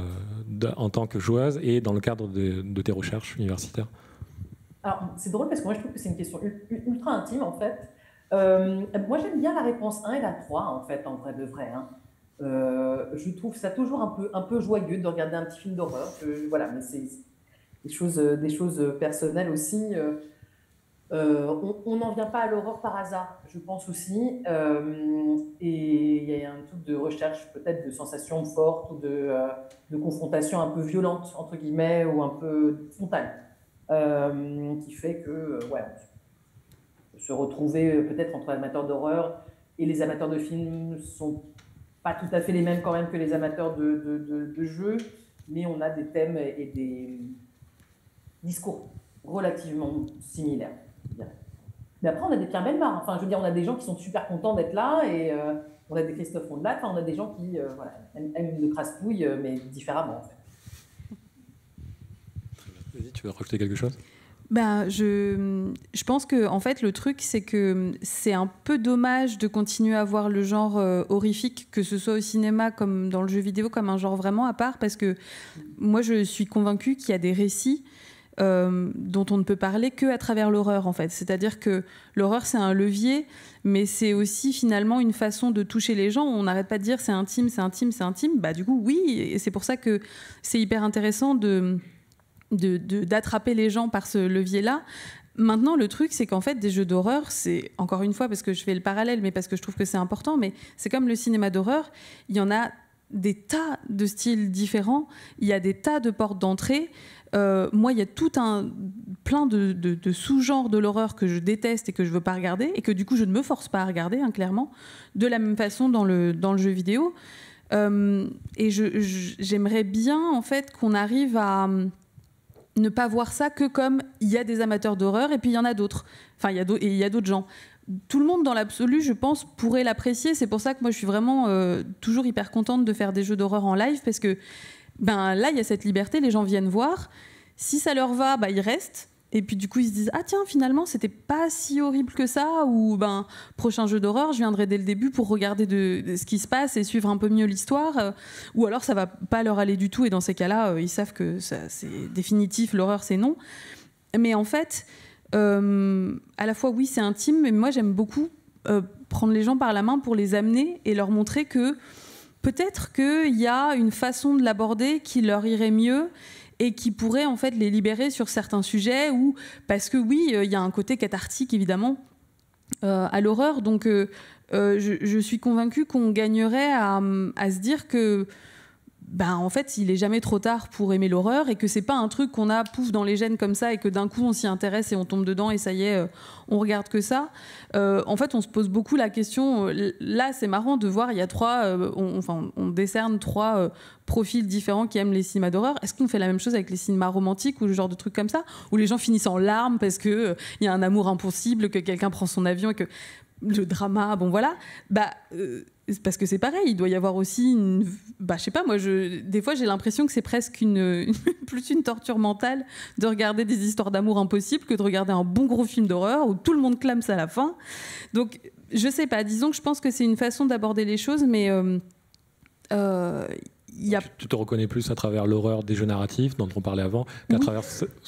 en tant que joueuse et dans le cadre de tes recherches universitaires? Alors, c'est drôle parce que moi, je trouve que c'est une question ultra intime, en fait. Moi, j'aime bien la réponse 1 et la 3, en fait, en vrai de vrai. Hein. Je trouve ça toujours un peu joyeux de regarder un petit film d'horreur. Voilà, mais c'est des choses personnelles aussi. On n'en vient pas à l'horreur par hasard, je pense aussi. Et il y a un truc de recherche, peut-être, de sensations fortes, ou de confrontation un peu violente, entre guillemets, ou un peu frontale. Qui fait que, voilà, se retrouver peut-être entre amateurs d'horreur et les amateurs de films sont pas tout à fait les mêmes quand même que les amateurs de jeux, mais on a des thèmes et des discours relativement similaires. Mais après, on a des Pierre Bellemare, enfin, je veux dire, on a des gens qui sont super contents d'être là, et on a des Christophe Ondelat, enfin, on a des gens qui voilà, aiment le craspouille, mais différemment, en fait. Tu veux rajouter quelque chose? Ben, je pense que en fait le truc, c'est que c'est un peu dommage de continuer à voir le genre horrifique, que ce soit au cinéma comme dans le jeu vidéo, comme un genre vraiment à part, parce que moi je suis convaincue qu'il y a des récits dont on ne peut parler qu'à travers l'horreur, en fait. C'est-à-dire que l'horreur, c'est un levier, mais c'est aussi finalement une façon de toucher les gens. On n'arrête pas de dire c'est intime, c'est intime, c'est intime. Bah du coup oui, et c'est pour ça que c'est hyper intéressant d'attraper les gens par ce levier-là. Maintenant, le truc, c'est qu'en fait, des jeux d'horreur, c'est, encore une fois, parce que je fais le parallèle, mais parce que je trouve que c'est important, mais c'est comme le cinéma d'horreur, il y en a des tas de styles différents, il y a des tas de portes d'entrée. Moi, il y a plein de sous-genres de l'horreur que je déteste et que je ne veux pas regarder, et que du coup, je ne me force pas à regarder, hein, clairement, de la même façon dans le jeu vidéo. Et j'aimerais bien, en fait, qu'on arrive à ne pas voir ça que comme il y a des amateurs d'horreur et puis il y en a d'autres. Enfin, il y a d'autres gens. Tout le monde, dans l'absolu, je pense, pourrait l'apprécier. C'est pour ça que moi, je suis vraiment toujours hyper contente de faire des jeux d'horreur en live parce que ben, là, il y a cette liberté. Les gens viennent voir. Si ça leur va, bah, ils restent. Et puis du coup, ils se disent « Ah tiens, finalement, c'était pas si horrible que ça » ou « Ben, prochain jeu d'horreur, je viendrai dès le début pour regarder ce qui se passe et suivre un peu mieux l'histoire. » Ou alors, ça va pas leur aller du tout. Et dans ces cas-là, ils savent que c'est définitif, l'horreur, c'est non. Mais en fait, à la fois, oui, c'est intime, mais moi, j'aime beaucoup prendre les gens par la main pour les amener et leur montrer que peut-être qu'il y a une façon de l'aborder qui leur irait mieux et qui pourrait en fait les libérer sur certains sujets, ou parce que oui, il y a un côté cathartique évidemment à l'horreur, donc je suis convaincue qu'on gagnerait à se dire que ben, en fait il est jamais trop tard pour aimer l'horreur, et que c'est pas un truc qu'on a pouf dans les gènes comme ça et que d'un coup on s'y intéresse et on tombe dedans et ça y est on regarde que ça. En fait on se pose beaucoup la question, là c'est marrant de voir, il y a on décerne trois profils différents qui aiment les cinémas d'horreur. Est-ce qu'on fait la même chose avec les cinémas romantiques ou le genre de trucs comme ça, où les gens finissent en larmes parce qu'il y a un amour impossible, que quelqu'un prend son avion et que le drama, bon voilà, bah... parce que c'est pareil, il doit y avoir aussi une... Bah, je sais pas, moi, des fois, j'ai l'impression que c'est presque plus une torture mentale de regarder des histoires d'amour impossibles que de regarder un bon gros film d'horreur où tout le monde clame ça à la fin. Donc, je sais pas, disons que je pense que c'est une façon d'aborder les choses, mais... Tu te reconnais plus à travers l'horreur des jeux narratifs dont on parlait avant qu'à travers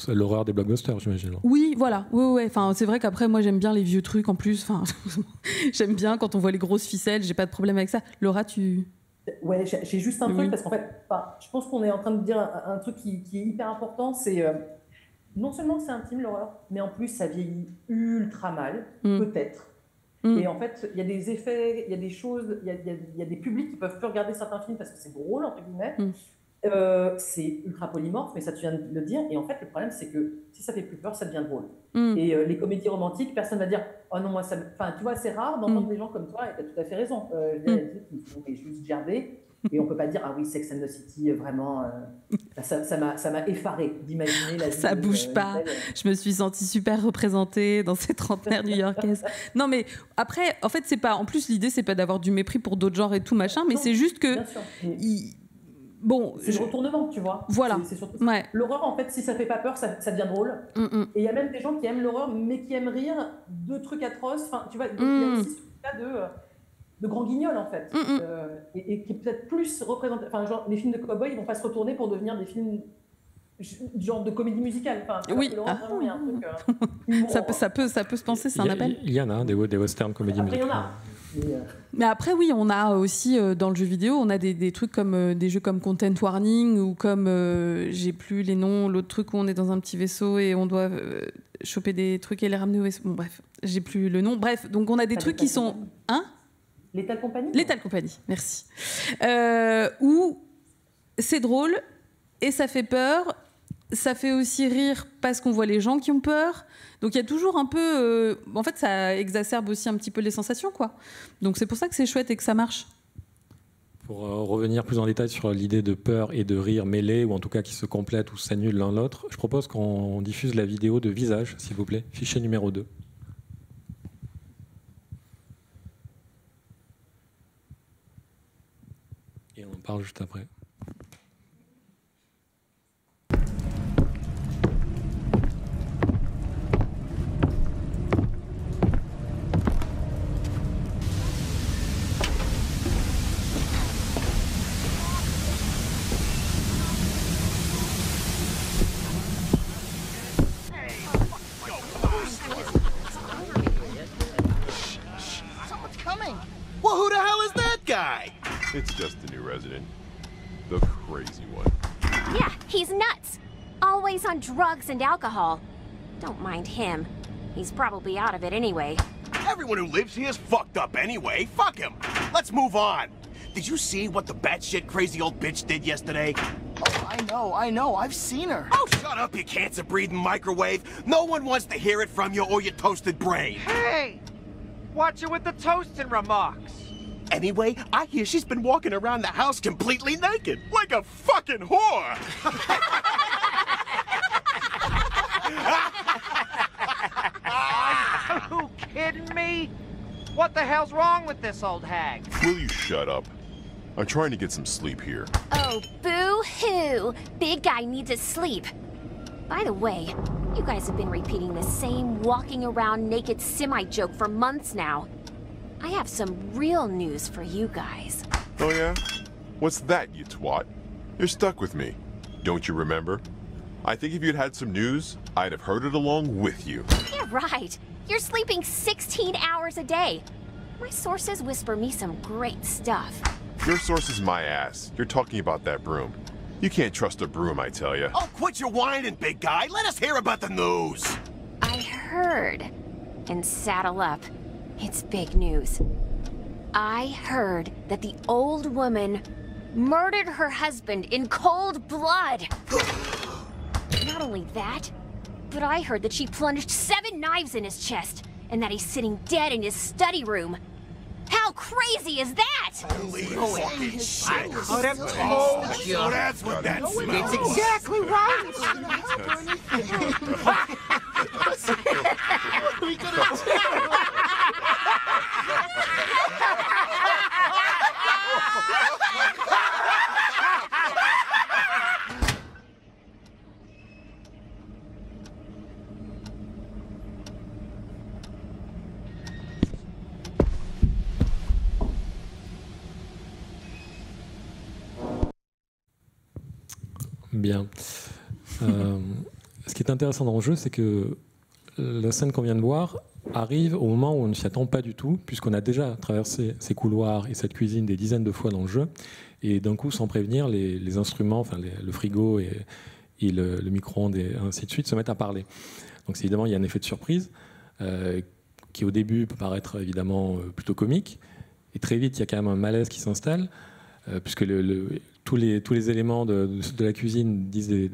l'horreur des blockbusters, j'imagine. Oui, voilà. Oui, oui. Enfin, c'est vrai qu'après, moi, j'aime bien les vieux trucs en plus. Enfin, j'aime bien quand on voit les grosses ficelles. J'ai pas de problème avec ça. Laura, tu... Ouais, j'ai juste un truc parce qu'en fait, je pense qu'on est en train de dire un truc qui est hyper important. C'est non seulement c'est intime l'horreur, mais en plus ça vieillit ultra mal, peut-être. Et en fait, il y a des effets, il y a des choses, il y a des publics qui ne peuvent plus regarder certains films parce que c'est drôle, entre guillemets. C'est ultra polymorphe, mais ça tu viens de le dire. Et en fait, le problème, c'est que si ça fait plus peur, ça devient drôle. Et les comédies romantiques, personne ne va dire « Oh non, moi, ça me... » Enfin, tu vois, c'est rare d'entendre des gens comme toi, et tu as tout à fait raison. Il y a juste Gervais, et on ne peut pas dire « Ah oui, Sex and the City, vraiment, ça m'a effarée d'imaginer la vie. » Ça bouge pas. Je me suis sentie super représentée dans ces trentenaires new-yorkaises. Non, mais après, en fait, c'est pas... En plus, l'idée, c'est pas d'avoir du mépris pour d'autres genres et tout, machin, mais c'est juste que... Bon, c'est le retournement, tu vois. Voilà. Ouais. L'horreur, en fait, si ça fait pas peur, ça devient drôle. Et il y a même des gens qui aiment l'horreur, mais qui aiment rire de trucs atroces. Enfin, tu vois, il y a aussi ce cas de Grand Guignol, en fait, et qui est peut-être plus représenté. Enfin, genre, les films de cow-boy, ils vont pas se retourner pour devenir des films genre de comédie musicale. Enfin, oui. Il y a un truc. Ça peut se penser, c'est un appel. Il y en a des westerns comédie musicale. Mais après, oui, on a aussi dans le jeu vidéo, on a des trucs comme des jeux comme Content Warning ou comme j'ai plus les noms, l'autre truc où on est dans un petit vaisseau et on doit choper des trucs et les ramener au vaisseau. Bon, bref, j'ai plus le nom. Bref, donc on a des trucs qui sont Lethal Company. Lethal Company, merci. Où c'est drôle et ça fait peur. Ça fait aussi rire parce qu'on voit les gens qui ont peur. Donc il y a toujours un peu... en fait, ça exacerbe aussi un petit peu les sensations, quoi. Donc c'est pour ça que c'est chouette et que ça marche. Pour revenir plus en détail sur l'idée de peur et de rire mêlés, ou en tout cas qui se complètent ou s'annulent l'un l'autre, je propose qu'on diffuse la vidéo de Visage, s'il vous plaît. Fichier numéro 2. Et on en parle juste après. It's just the new resident. The crazy one. Yeah, he's nuts. Always on drugs and alcohol. Don't mind him. He's probably out of it anyway. Everyone who lives here is fucked up anyway. Fuck him. Let's move on. Did you see what the batshit crazy old bitch did yesterday? Oh, I know. I've seen her. Oh, shut up, you cancer-breathing microwave. No one wants to hear it from you or your toasted brain. Hey! Watch her with the toasting remarks. Anyway, I hear she's been walking around the house completely naked, like a fucking whore! kidding me? What the hell's wrong with this old hag? Will you shut up? I'm trying to get some sleep here. Oh, boo-hoo! Big guy needs his sleep. By the way, you guys have been repeating the same walking around naked semi joke for months now. I have some real news for you guys. Oh yeah? What's that, you twat? You're stuck with me. Don't you remember? I think if you'd had some news, I'd have heard it along with you. Yeah, right. You're sleeping 16 hours a day. My sources whisper me some great stuff. Your source is my ass. You're talking about that broom. You can't trust a broom, I tell ya. Oh, quit your whining, big guy. Let us hear about the news. I heard. And saddle up. It's big news. I heard that the old woman murdered her husband in cold blood. Not only that, but I heard that she plunged 7 knives in his chest and that he's sitting dead in his study room. How crazy is that? Holy fucking shit. So that's what that's about. That's exactly right. We could have. Bien. Ce qui est intéressant dans le jeu, c'est que la scène qu'on vient de voir arrive au moment où on ne s'y attend pas du tout, puisqu'on a déjà traversé ces couloirs et cette cuisine des dizaines de fois dans le jeu, et d'un coup, sans prévenir, les instruments, enfin le frigo et le micro-ondes et ainsi de suite, se mettent à parler. Donc évidemment, il y a un effet de surprise qui au début peut paraître évidemment plutôt comique, et très vite, il y a quand même un malaise qui s'installe, puisque tous les éléments de la cuisine disent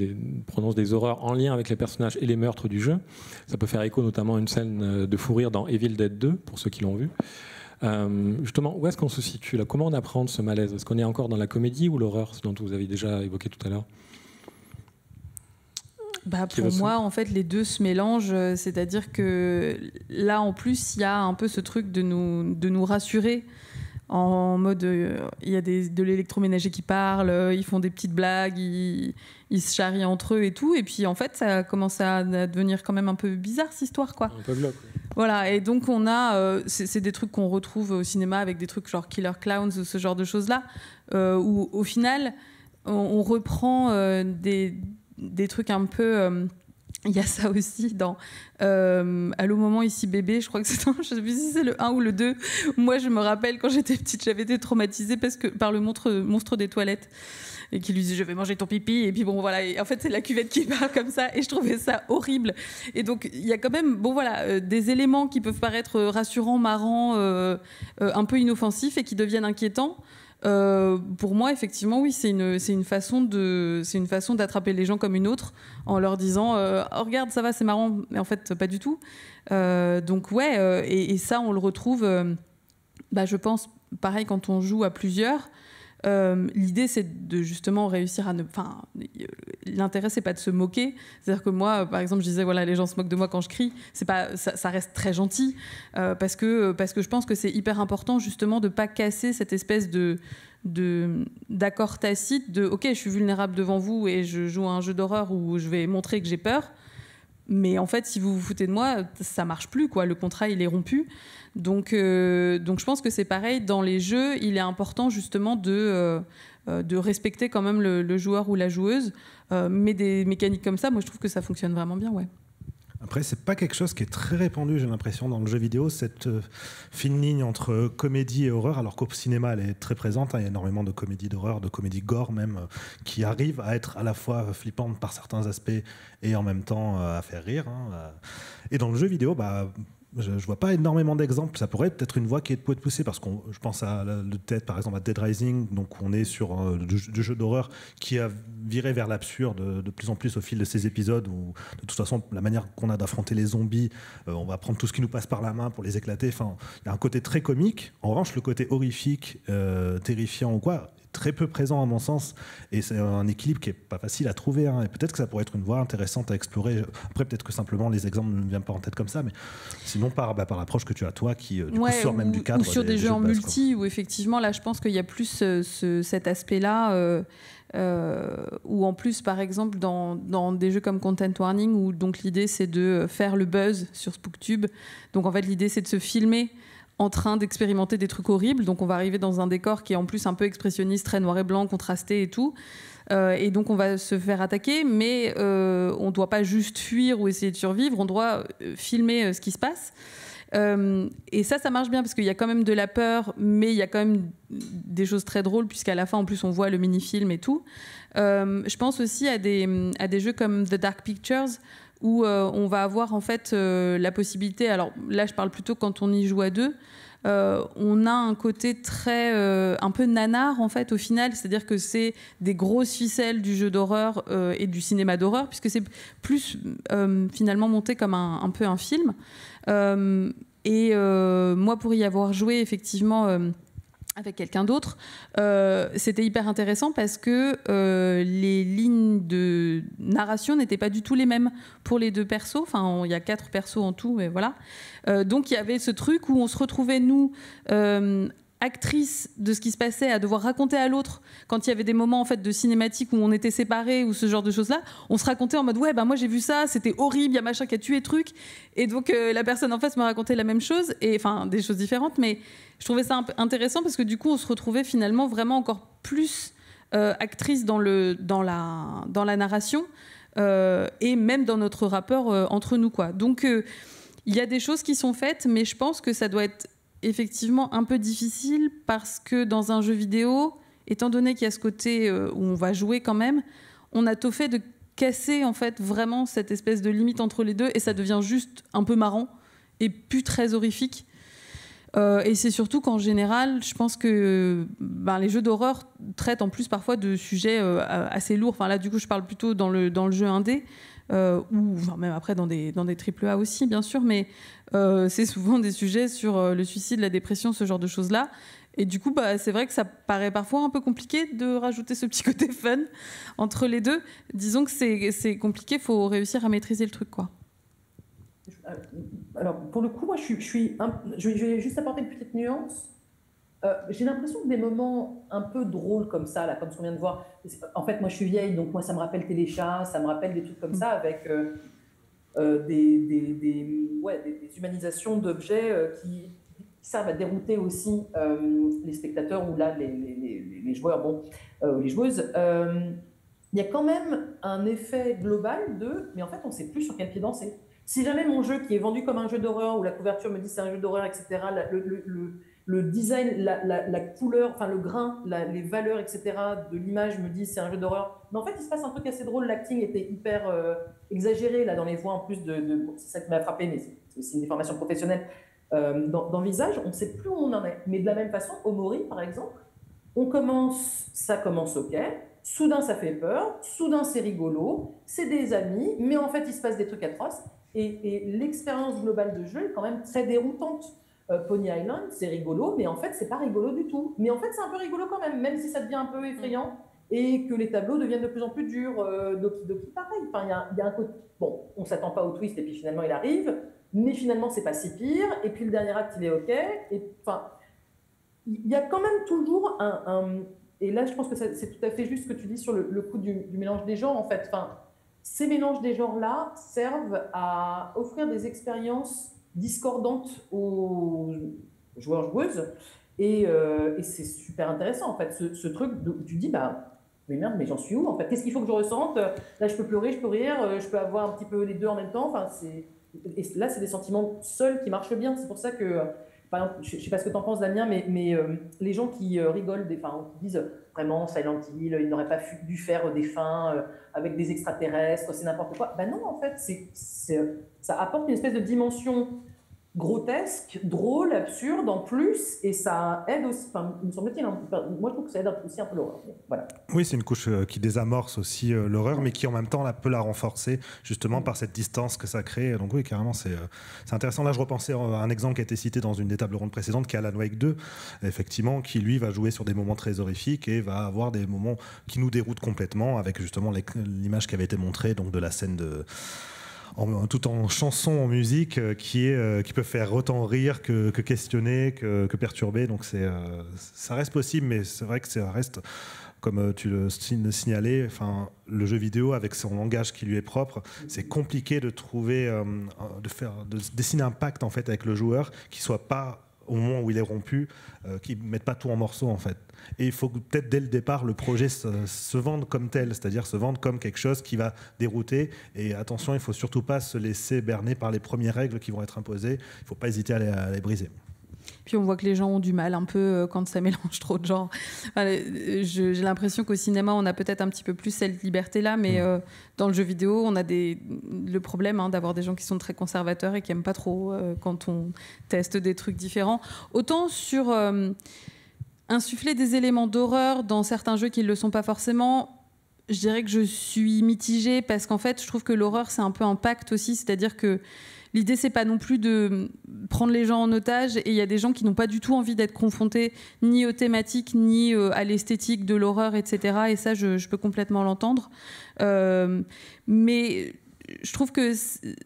prononcent des horreurs en lien avec les personnages et les meurtres du jeu. Ça peut faire écho notamment à une scène de fou rire dans Evil Dead 2, pour ceux qui l'ont vu. Justement, où est-ce qu'on se situe là? Comment on appréhende ce malaise? Est-ce qu'on est encore dans la comédie ou l'horreur, dont vous avez déjà évoqué tout à l'heure? Bah, pour moi, en fait, les deux se mélangent. C'est-à-dire que là, en plus, il y a un peu ce truc de nous rassurer. En mode, il y a de l'électroménager qui parle, ils font des petites blagues, ils se charrient entre eux et tout. Et puis en fait, ça commence à devenir quand même un peu bizarre, cette histoire, quoi. Un peu glauque. Voilà, et donc on a, c'est des trucs qu'on retrouve au cinéma avec des trucs genre Killer Clowns ou ce genre de choses-là, où au final, on reprend des trucs un peu... Il y a ça aussi dans Allô Maman, ici bébé, je crois que c'est, je sais plus si c'est le 1 ou le 2. Moi, je me rappelle quand j'étais petite, j'avais été traumatisée parce que, par le monstre des toilettes et qui lui dit je vais manger ton pipi. Et puis bon, voilà, et en fait, c'est la cuvette qui part comme ça et je trouvais ça horrible. Et donc, il y a quand même, bon voilà, des éléments qui peuvent paraître rassurants, marrants, un peu inoffensifs et qui deviennent inquiétants. Pour moi, effectivement, oui, c'est une façon d'attraper les gens comme une autre en leur disant oh, regarde, ça va, c'est marrant, mais en fait pas du tout. Donc ouais, et ça on le retrouve, bah, je pense pareil quand on joue à plusieurs. L'idée, c'est de justement réussir à ne... Enfin, l'intérêt, c'est pas de se moquer. C'est-à-dire que moi, par exemple, je disais, voilà, les gens se moquent de moi quand je crie. C'est pas, ça reste très gentil, parce que je pense que c'est hyper important, justement, de pas casser cette espèce d'accord tacite de, OK, je suis vulnérable devant vous et je joue à un jeu d'horreur où je vais montrer que j'ai peur. Mais en fait, si vous vous foutez de moi, ça marche plus, quoi. Le contrat, il est rompu. Donc je pense que c'est pareil. Dans les jeux, il est important justement de respecter quand même le joueur ou la joueuse. Mais des mécaniques comme ça, moi, je trouve que ça fonctionne vraiment bien, ouais. Après, c'est pas quelque chose qui est très répandu, j'ai l'impression, dans le jeu vidéo, cette fine ligne entre comédie et horreur, alors qu'au cinéma, elle est très présente. Hein, il y a énormément de comédies d'horreur, de comédies gore même, qui arrivent à être à la fois flippantes par certains aspects et en même temps à faire rire. Hein. Et dans le jeu vidéo, bah, je ne vois pas énormément d'exemples. Ça pourrait peut-être une voie qui est de pousser, parce que je pense peut-être par exemple à Dead Rising, donc on est sur du jeu d'horreur qui a viré vers l'absurde de plus en plus au fil de ces épisodes, où de toute façon la manière qu'on a d'affronter les zombies, on va prendre tout ce qui nous passe par la main pour les éclater. Enfin, il y a un côté très comique. En revanche, le côté horrifique, terrifiant ou quoi, très peu présent à mon sens, et c'est un équilibre qui n'est pas facile à trouver, hein. Et peut-être que ça pourrait être une voie intéressante à explorer. Après, peut-être que simplement les exemples ne me viennent pas en tête comme ça, mais sinon par l'approche que tu as toi qui du coup, sort même du cadre. Ou sur des jeux en de base, multi, quoi. Où effectivement là je pense qu'il y a plus cet aspect-là où en plus par exemple dans des jeux comme Content Warning, où donc l'idée c'est de faire le buzz sur Spooktube, donc en fait l'idée c'est de se filmer en train d'expérimenter des trucs horribles. Donc on va arriver dans un décor qui est en plus un peu expressionniste, très noir et blanc, contrasté et tout. Et donc on va se faire attaquer, mais on ne doit pas juste fuir ou essayer de survivre, on doit filmer ce qui se passe. Et ça marche bien parce qu'il y a quand même de la peur, mais il y a quand même des choses très drôles, puisqu'à la fin en plus on voit le mini-film et tout. Je pense aussi à des jeux comme The Dark Pictures, où on va avoir en fait la possibilité, alors là je parle plutôt quand on y joue à deux, on a un côté très un peu nanar en fait au final, c'est-à-dire que c'est des grosses ficelles du jeu d'horreur et du cinéma d'horreur, puisque c'est plus finalement monté comme un peu un film. Moi pour y avoir joué effectivement avec quelqu'un d'autre, c'était hyper intéressant parce que les lignes de narration n'étaient pas du tout les mêmes pour les deux persos. Enfin, il y a 4 persos en tout, mais voilà. Donc, il y avait ce truc où on se retrouvait, nous, actrices de ce qui se passait, à devoir raconter à l'autre, quand il y avait des moments en fait, de cinématique où on était séparés ou ce genre de choses-là, on se racontait en mode « Ouais, ben moi j'ai vu ça, c'était horrible, il y a machin qui a tué truc. » Et donc, la personne en face me racontait la même chose, enfin, des choses différentes, mais je trouvais ça intéressant parce que du coup on se retrouvait finalement vraiment encore plus actrice dans la narration et même dans notre rapport entre nous, quoi. Donc il y a des choses qui sont faites, mais je pense que ça doit être effectivement un peu difficile parce que dans un jeu vidéo, étant donné qu'il y a ce côté où on va jouer quand même, on a tôt fait de casser en fait vraiment cette espèce de limite entre les deux et ça devient juste un peu marrant et plus très horrifique. Et c'est surtout qu'en général, je pense que les jeux d'horreur traitent en plus parfois de sujets assez lourds. Enfin, là, du coup, je parle plutôt dans le jeu indé, ou enfin, même après dans des AAA aussi, bien sûr, mais c'est souvent des sujets sur le suicide, la dépression, ce genre de choses-là. Et du coup, c'est vrai que ça paraît parfois un peu compliqué de rajouter ce petit côté fun entre les deux. Disons que c'est compliqué, il faut réussir à maîtriser le truc, quoi. Alors, pour le coup, moi, je vais juste apporter une petite nuance. J'ai l'impression que des moments un peu drôles comme ça, là, comme ce qu'on vient de voir, en fait, moi, je suis vieille, donc moi, ça me rappelle Téléchat, ça me rappelle des trucs comme ça, avec des humanisations d'objets qui servent à dérouter aussi les spectateurs ou là, les joueurs, les joueuses. Il y a quand même un effet global de, mais en fait, on ne sait plus sur quel pied danser. Si jamais mon jeu qui est vendu comme un jeu d'horreur, où la couverture me dit c'est un jeu d'horreur, etc., le design, la couleur, enfin le grain, les valeurs, etc., de l'image me dit c'est un jeu d'horreur. Mais en fait, il se passe un truc assez drôle. L'acting était hyper exagéré là, dans les voix en plus de c'est ça qui m'a frappé, mais c'est aussi une formation professionnelle. Dans Visage, on ne sait plus où on en est. Mais de la même façon, au Mori, par exemple, ça commence ok. Soudain, ça fait peur. Soudain, c'est rigolo. C'est des amis. Mais en fait, il se passe des trucs atroces. Et l'expérience globale de jeu est quand même très déroutante. Pony Island, c'est rigolo, mais en fait, c'est pas rigolo du tout. Mais en fait, c'est un peu rigolo quand même si ça devient un peu effrayant et que les tableaux deviennent de plus en plus durs. Doki Doki, pareil. Enfin, il y a un côté. Bon, on s'attend pas au twist et puis finalement, il arrive. Mais finalement, c'est pas si pire. Et puis le dernier acte, il est ok. Et enfin, il y a quand même toujours et là, je pense que c'est tout à fait juste ce que tu dis sur le coup du mélange des genres, en fait. Enfin, ces mélanges des genres-là servent à offrir des expériences discordantes aux joueurs-joueuses. Et c'est super intéressant, en fait, ce truc où tu dis, mais merde, mais j'en suis où, en fait? Qu'est-ce qu'il faut que je ressente? Là, je peux pleurer, je peux rire, je peux avoir un petit peu les deux en même temps. Enfin, là, c'est des sentiments seuls qui marchent bien. C'est pour ça que, par exemple, je ne sais pas ce que tu en penses, Damien, mais les gens qui rigolent, qui disent vraiment Silent Hill, ils n'auraient pas dû faire des fins avec des extraterrestres, c'est n'importe quoi. Ben non, en fait, ça apporte une espèce de dimension grotesque, drôle, absurde en plus, et ça aide aussi, enfin, me semble-t-il, hein, moi je trouve que ça aide aussi un peu l'horreur. Voilà. Oui, c'est une couche qui désamorce aussi l'horreur, mais qui en même temps peut la renforcer justement par cette distance que ça crée. Donc oui, carrément, c'est intéressant. Là, je repensais à un exemple qui a été cité dans une des tables rondes précédentes, qui est Alan Wake 2, effectivement, qui lui va jouer sur des moments très horrifiques et va avoir des moments qui nous déroutent complètement, avec justement l'image qui avait été montrée, donc de la scène de... tout en chanson, en musique, qui peut faire autant rire que questionner, que perturber. Donc ça reste possible, mais c'est vrai que ça reste, comme tu le signalais, enfin, le jeu vidéo avec son langage qui lui est propre, c'est compliqué de trouver, de dessiner un pacte en fait avec le joueur qui soit pas au moment où il est rompu, qui ne mettent pas tout en morceaux en fait. Et il faut peut-être dès le départ le projet se vende comme tel, c'est-à-dire se vendre comme quelque chose qui va dérouter. Et attention, il ne faut surtout pas se laisser berner par les premières règles qui vont être imposées, il ne faut pas hésiter à les briser. Puis on voit que les gens ont du mal un peu quand ça mélange trop de genres. Enfin, j'ai l'impression qu'au cinéma, on a peut-être un petit peu plus cette liberté-là, mais dans le jeu vidéo, on a le problème d'avoir des gens qui sont très conservateurs et qui n'aiment pas trop quand on teste des trucs différents. Autant sur insuffler des éléments d'horreur dans certains jeux qui ne le sont pas forcément... Je dirais que je suis mitigée parce qu'en fait, je trouve que l'horreur, c'est un peu un pacte aussi. C'est-à-dire que l'idée, c'est pas non plus de prendre les gens en otage. Et il y a des gens qui n'ont pas du tout envie d'être confrontés ni aux thématiques, ni à l'esthétique de l'horreur, etc. Et ça, je peux complètement l'entendre. Mais je trouve que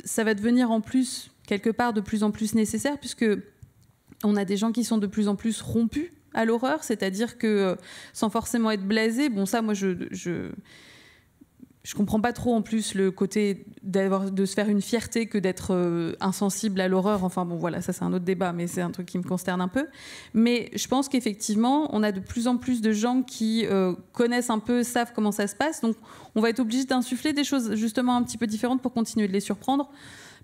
ça va devenir en plus, quelque part, de plus en plus nécessaire puisque on a des gens qui sont de plus en plus rompus à l'horreur, c'est-à-dire que sans forcément être blasé, bon ça moi je comprends pas trop en plus le côté de se faire une fierté que d'être insensible à l'horreur, enfin bon voilà, ça c'est un autre débat mais c'est un truc qui me consterne un peu, mais je pense qu'effectivement on a de plus en plus de gens qui connaissent un peu, savent comment ça se passe, donc on va être obligé d'insuffler des choses justement un petit peu différentes pour continuer de les surprendre.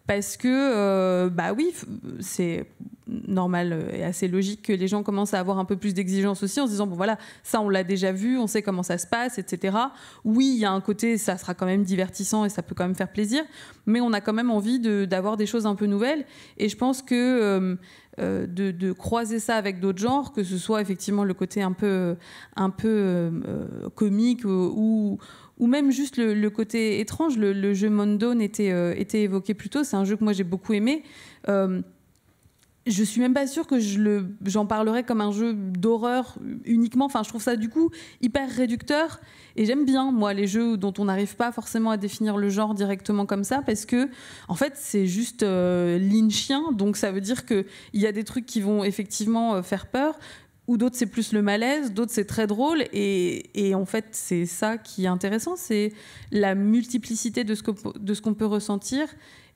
Parce que, bah oui, c'est normal et assez logique que les gens commencent à avoir un peu plus d'exigence aussi en se disant, bon voilà, ça on l'a déjà vu, on sait comment ça se passe, etc. Oui, il y a un côté, ça sera quand même divertissant et ça peut quand même faire plaisir, mais on a quand même envie d'avoir des choses un peu nouvelles. Et je pense que de croiser ça avec d'autres genres, que ce soit effectivement le côté un peu comique ou même juste le côté étrange, le jeu Mondone était évoqué plus tôt, c'est un jeu que moi j'ai beaucoup aimé. Je suis même pas sûre que j'en parlerais comme un jeu d'horreur uniquement, enfin je trouve ça du coup hyper réducteur et j'aime bien moi les jeux dont on n'arrive pas forcément à définir le genre directement comme ça parce que en fait c'est juste lynchien, donc ça veut dire qu'il y a des trucs qui vont effectivement faire peur, ou d'autres c'est plus le malaise, d'autres c'est très drôle et en fait c'est ça qui est intéressant, c'est la multiplicité de ce qu'on peut ressentir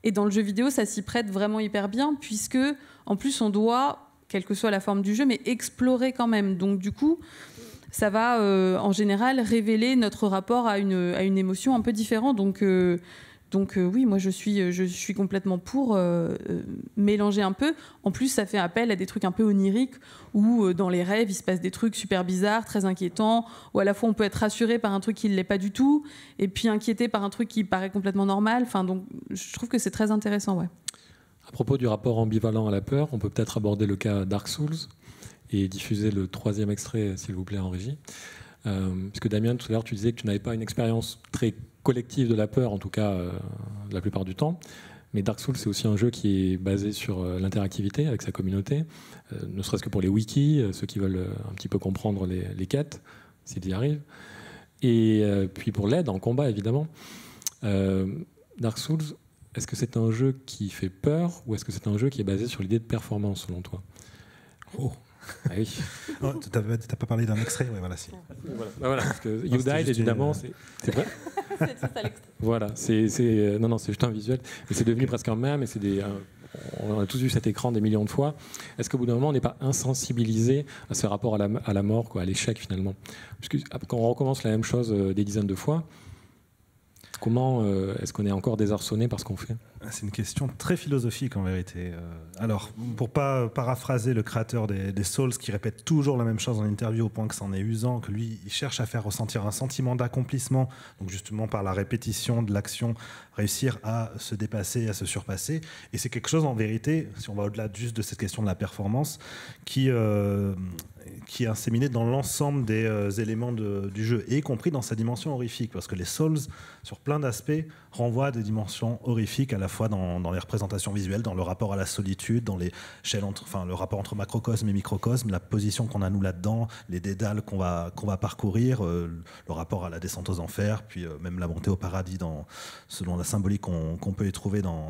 et dans le jeu vidéo ça s'y prête vraiment hyper bien puisque en plus on doit, quelle que soit la forme du jeu, mais explorer quand même, donc du coup ça va en général révéler notre rapport à une émotion un peu différente, donc oui, moi je suis complètement pour mélanger un peu. En plus, ça fait appel à des trucs un peu oniriques où dans les rêves, il se passe des trucs super bizarres, très inquiétants, où à la fois on peut être rassuré par un truc qui ne l'est pas du tout et puis inquiété par un truc qui paraît complètement normal. Enfin, donc, je trouve que c'est très intéressant. Ouais. À propos du rapport ambivalent à la peur, on peut peut-être aborder le cas Dark Souls et diffuser le troisième extrait, s'il vous plaît, en régie. Parce que Damien, tout à l'heure, tu disais que tu n'avais pas une expérience très collective de la peur, en tout cas la plupart du temps, mais Dark Souls c'est aussi un jeu qui est basé sur l'interactivité avec sa communauté, ne serait-ce que pour les wikis, ceux qui veulent un petit peu comprendre les quêtes, s'ils y arrivent, et puis pour l'aide en combat évidemment. Dark Souls, est-ce que c'est un jeu qui fait peur ou est-ce que c'est un jeu qui est basé sur l'idée de performance selon toi? Oh. Ah oui. Tu n'as pas parlé d'un extrait, ouais, voilà, si. Voilà. Ah, voilà, parce que non, You Died, évidemment, c'est vrai. C'est juste à l'extrait. Voilà, non, c'est juste un visuel. Mais c'est devenu presque un mème, et on a tous vu cet écran des millions de fois. Est-ce qu'au bout d'un moment, on n'est pas insensibilisé à ce rapport à la mort, quoi, à l'échec, finalement? Parce que quand on recommence la même chose des dizaines de fois, comment est-ce qu'on est encore désarçonné par ce qu'on fait? C'est une question très philosophique en vérité. Alors, pour pas paraphraser le créateur des Souls qui répète toujours la même chose en interview au point que c'en est usant, que lui, il cherche à faire ressentir un sentiment d'accomplissement, donc justement par la répétition de l'action, réussir à se dépasser, à se surpasser. Et c'est quelque chose en vérité, si on va au-delà juste de cette question de la performance, qui est inséminé dans l'ensemble des éléments du jeu, et y compris dans sa dimension horrifique, parce que les Souls, sur plein d'aspects, renvoient à des dimensions horrifiques, à la fois dans les représentations visuelles, dans le rapport à la solitude, dans les chaînes le rapport entre macrocosme et microcosme, la position qu'on a nous là-dedans, les dédales qu'on va parcourir, le rapport à la descente aux enfers, puis même la montée au paradis, selon la symbolique qu'on peut y trouver dans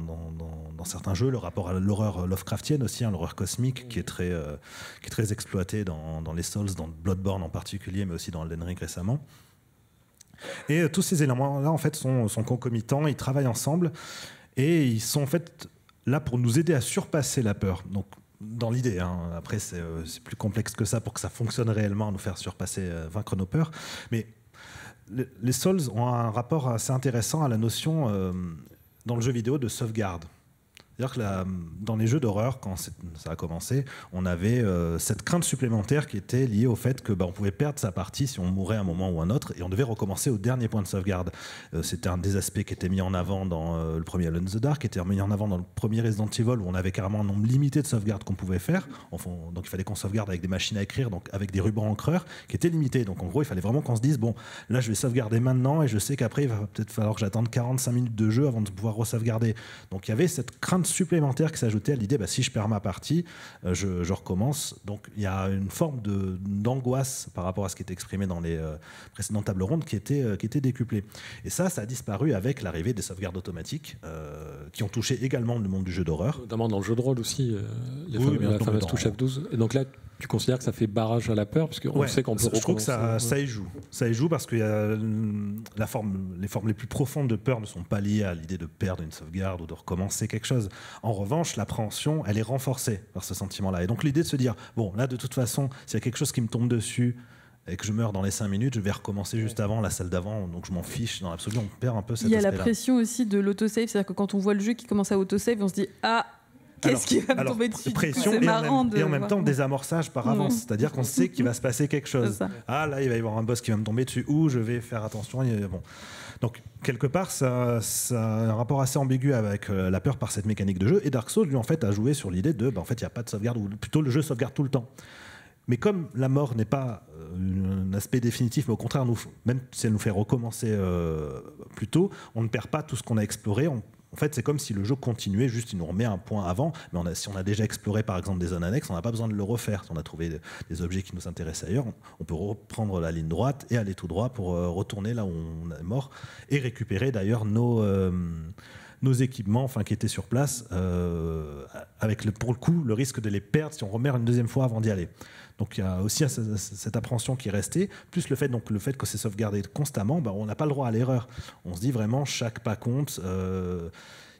certains jeux, le rapport à l'horreur Lovecraftienne aussi, hein, l'horreur cosmique qui est très exploitée dans les Souls, dans Bloodborne en particulier, mais aussi dans Elden Ring récemment. Et tous ces éléments-là, en fait, sont concomitants, ils travaillent ensemble, et ils sont en fait là pour nous aider à surpasser la peur. Donc, dans l'idée, hein. Après, c'est plus complexe que ça pour que ça fonctionne réellement, nous faire surpasser, vaincre nos peurs. Mais les Souls ont un rapport assez intéressant à la notion, dans le jeu vidéo, de sauvegarde. C'est-à-dire que dans les jeux d'horreur, quand ça a commencé, on avait cette crainte supplémentaire qui était liée au fait que on pouvait perdre sa partie si on mourait à un moment ou un autre, et on devait recommencer au dernier point de sauvegarde. C'était un des aspects qui était mis en avant dans le premier Alone in the Dark, qui était mis en avant dans le premier Resident Evil, où on avait carrément un nombre limité de sauvegardes qu'on pouvait faire. Donc il fallait qu'on sauvegarde avec des machines à écrire, donc avec des rubans encreurs, qui étaient limités. Donc en gros, il fallait vraiment qu'on se dise, bon, là je vais sauvegarder maintenant, et je sais qu'après il va peut-être falloir que j'attende 45 minutes de jeu avant de pouvoir re-sauvegarder. Donc il y avait cette crainte supplémentaire qui s'ajoutait à l'idée, si je perds ma partie, je recommence. Donc il y a une forme d'angoisse par rapport à ce qui était exprimé dans les précédentes tables rondes qui était décuplée. Et ça a disparu avec l'arrivée des sauvegardes automatiques qui ont touché également le monde du jeu d'horreur. Notamment dans le jeu de rôle aussi, la fameuse touche F12. Et donc là, tu considères que ça fait barrage à la peur, parce qu'on sait qu'on peut recommencer. Je trouve que ça y joue. Ça y joue parce que les formes les plus profondes de peur ne sont pas liées à l'idée de perdre une sauvegarde ou de recommencer quelque chose. En revanche, l'appréhension, elle est renforcée par ce sentiment-là. Et donc l'idée de se dire, bon, là, de toute façon, s'il y a quelque chose qui me tombe dessus et que je meurs dans les 5 minutes, je vais recommencer juste avant la salle d'avant, donc je m'en fiche. Dans l'absolu, on perd un peu cet aspect-là. Il y a la pression aussi de l'autosave, c'est-à-dire que quand on voit le jeu qui commence à autosave, on se dit, ah, qu'est-ce qui va me tomber dessus, pression, et en même temps désamorçage par avance, c'est-à-dire qu'on sait qu'il va se passer quelque chose. Ah là, il va y avoir un boss qui va me tomber dessus, ou je vais faire attention. Donc quelque part, ça a un rapport assez ambigu avec la peur par cette mécanique de jeu. Et Dark Souls, lui, en fait, a joué sur l'idée de, en fait, il n'y a pas de sauvegarde, ou plutôt le jeu sauvegarde tout le temps. Mais comme la mort n'est pas un aspect définitif, mais au contraire, même si elle nous fait recommencer plus tôt, on ne perd pas tout ce qu'on a exploré. En fait, c'est comme si le jeu continuait, juste il nous remet un point avant, mais si on a déjà exploré par exemple des zones annexes, on n'a pas besoin de le refaire. Si on a trouvé des objets qui nous intéressent ailleurs, on peut reprendre la ligne droite et aller tout droit pour retourner là où on est mort, et récupérer d'ailleurs nos équipements, enfin, qui étaient sur place, avec pour le coup le risque de les perdre si on remet une deuxième fois avant d'y aller. Donc il y a aussi cette appréhension qui est restée, plus le fait que c'est sauvegardé constamment, on n'a pas le droit à l'erreur. On se dit vraiment chaque pas compte.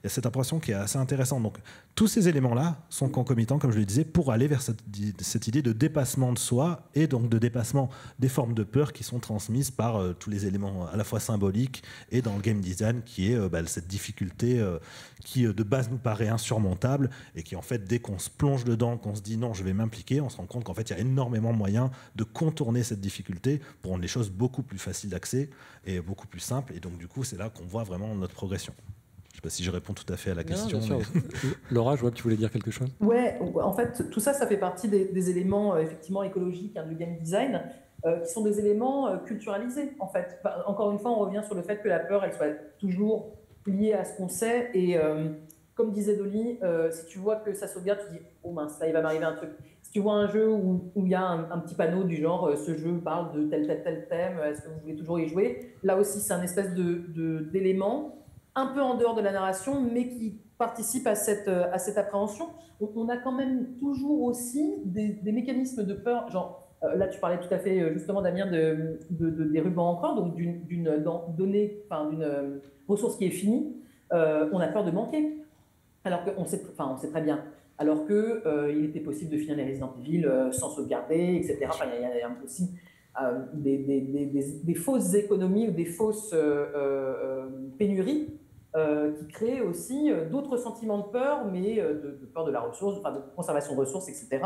Il y a cette impression qui est assez intéressante. Donc, tous ces éléments-là sont concomitants, comme je le disais, pour aller vers cette idée de dépassement de soi, et donc de dépassement des formes de peur qui sont transmises par tous les éléments à la fois symboliques et dans le game design, qui est cette difficulté qui, de base, nous paraît insurmontable, et qui, en fait, dès qu'on se plonge dedans, qu'on se dit non, je vais m'impliquer, on se rend compte qu'en fait, il y a énormément de moyens de contourner cette difficulté pour rendre les choses beaucoup plus faciles d'accès et beaucoup plus simples. Et donc, du coup, c'est là qu'on voit vraiment notre progression. Je ne sais pas si je réponds tout à fait à la question. Non, mais... Laura, je vois que tu voulais dire quelque chose. Ouais, en fait, tout ça, ça fait partie des éléments effectivement écologiques, du game design, qui sont des éléments culturalisés, en fait. Encore une fois, on revient sur le fait que la peur, elle soit toujours liée à ce qu'on sait. Et comme disait Dolly, si tu vois que ça sauvegarde, tu dis « Oh mince, là, il va m'arriver un truc ». Si tu vois un jeu où il y a un petit panneau du genre « ce jeu parle de tel thème, est-ce que vous voulez toujours y jouer ?», là aussi, c'est un espèce d'élément un peu en dehors de la narration, mais qui participe à cette appréhension. On a quand même toujours aussi des mécanismes de peur, genre, là tu parlais tout à fait justement, Damien, des rubans encreurs, donc d'une ressource qui est finie. On a peur de manquer, alors qu'on sait, on sait très bien, alors qu'il était possible de finir les Resident Evil sans sauvegarder, etc. Enfin, il y a aussi des fausses économies ou des fausses pénuries qui crée aussi d'autres sentiments de peur, mais de peur de la ressource, enfin de conservation de ressources, etc.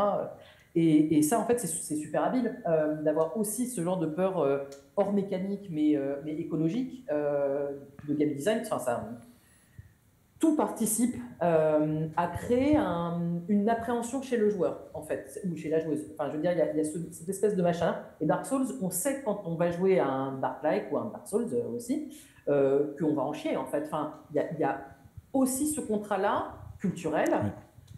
Et ça, en fait, c'est super habile d'avoir aussi ce genre de peur hors mécanique, mais écologique, de game design. Enfin, ça, tout participe à créer une appréhension chez le joueur, en fait, ou chez la joueuse. Enfin, je veux dire, il y a cette espèce de machin. Et Dark Souls, on sait quand on va jouer à un Dark-like ou à un Dark Souls aussi, qu'on va en chier, en fait. Enfin, il y a aussi ce contrat-là, culturel, oui.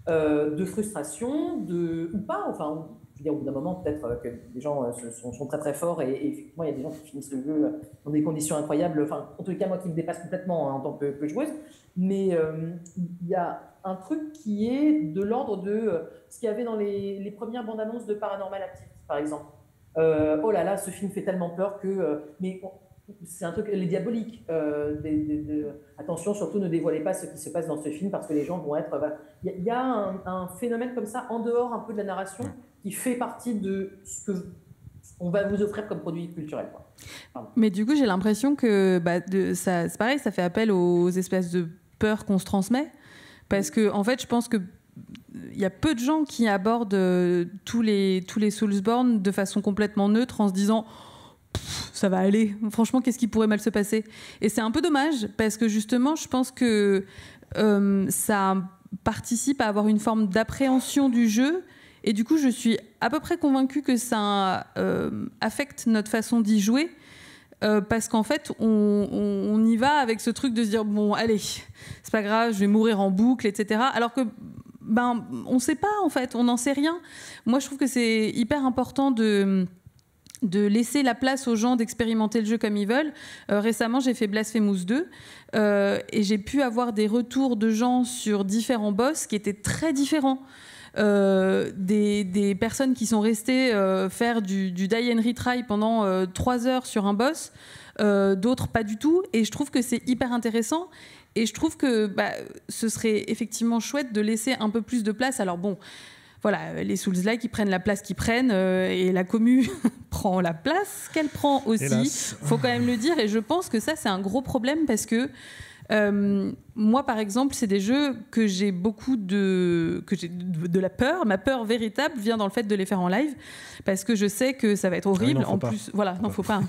De frustration, ou pas, enfin, je veux dire, au bout d'un moment, peut-être que les gens sont très très forts, et effectivement, il y a des gens qui finissent le jeu dans des conditions incroyables, enfin, en tout cas, moi qui me dépasse complètement hein, en tant que joueuse, mais il y a un truc qui est de l'ordre de ce qu'il y avait dans les premières bandes annonces de Paranormal Activity, par exemple. Oh là là, ce film fait tellement peur que... mais c'est un truc, les diaboliques. Attention, surtout ne dévoilez pas ce qui se passe dans ce film parce que les gens vont être... Il y a un phénomène comme ça, en dehors un peu de la narration, qui fait partie de ce que... on va vous offrir comme produit culturel. Quoi. Mais du coup, j'ai l'impression que ça, c'est pareil, ça fait appel aux espèces de peurs qu'on se transmet. Parce que, en fait, je pense que il y a peu de gens qui abordent tous les Soulsborne de façon complètement neutre en se disant « ça va aller, franchement, qu'est-ce qui pourrait mal se passer ?» Et c'est un peu dommage, parce que justement, je pense que ça participe à avoir une forme d'appréhension du jeu. Et du coup, je suis à peu près convaincue que ça affecte notre façon d'y jouer, parce qu'en fait, on y va avec ce truc de se dire « bon, allez, c'est pas grave, je vais mourir en boucle, etc. » Alors que, ben, on sait pas, en fait, on n'en sait rien. Moi, je trouve que c'est hyper important de laisser la place aux gens d'expérimenter le jeu comme ils veulent. Récemment, j'ai fait Blasphemous 2 et j'ai pu avoir des retours de gens sur différents boss qui étaient très différents. Des personnes qui sont restées faire du die and retry pendant 3 heures sur un boss, d'autres pas du tout, et je trouve que c'est hyper intéressant, et je trouve que ce serait effectivement chouette de laisser un peu plus de place. Alors bon, voilà, les Souls-like, ils prennent la place qu'ils prennent, et la commu prend la place qu'elle prend aussi. Hélas. Faut quand même le dire, et je pense que ça, c'est un gros problème, parce que moi, par exemple, c'est des jeux que j'ai beaucoup de la peur. Ma peur véritable vient dans le fait de les faire en live, parce que je sais que ça va être horrible. Ah, en plus, voilà, non, faut pas.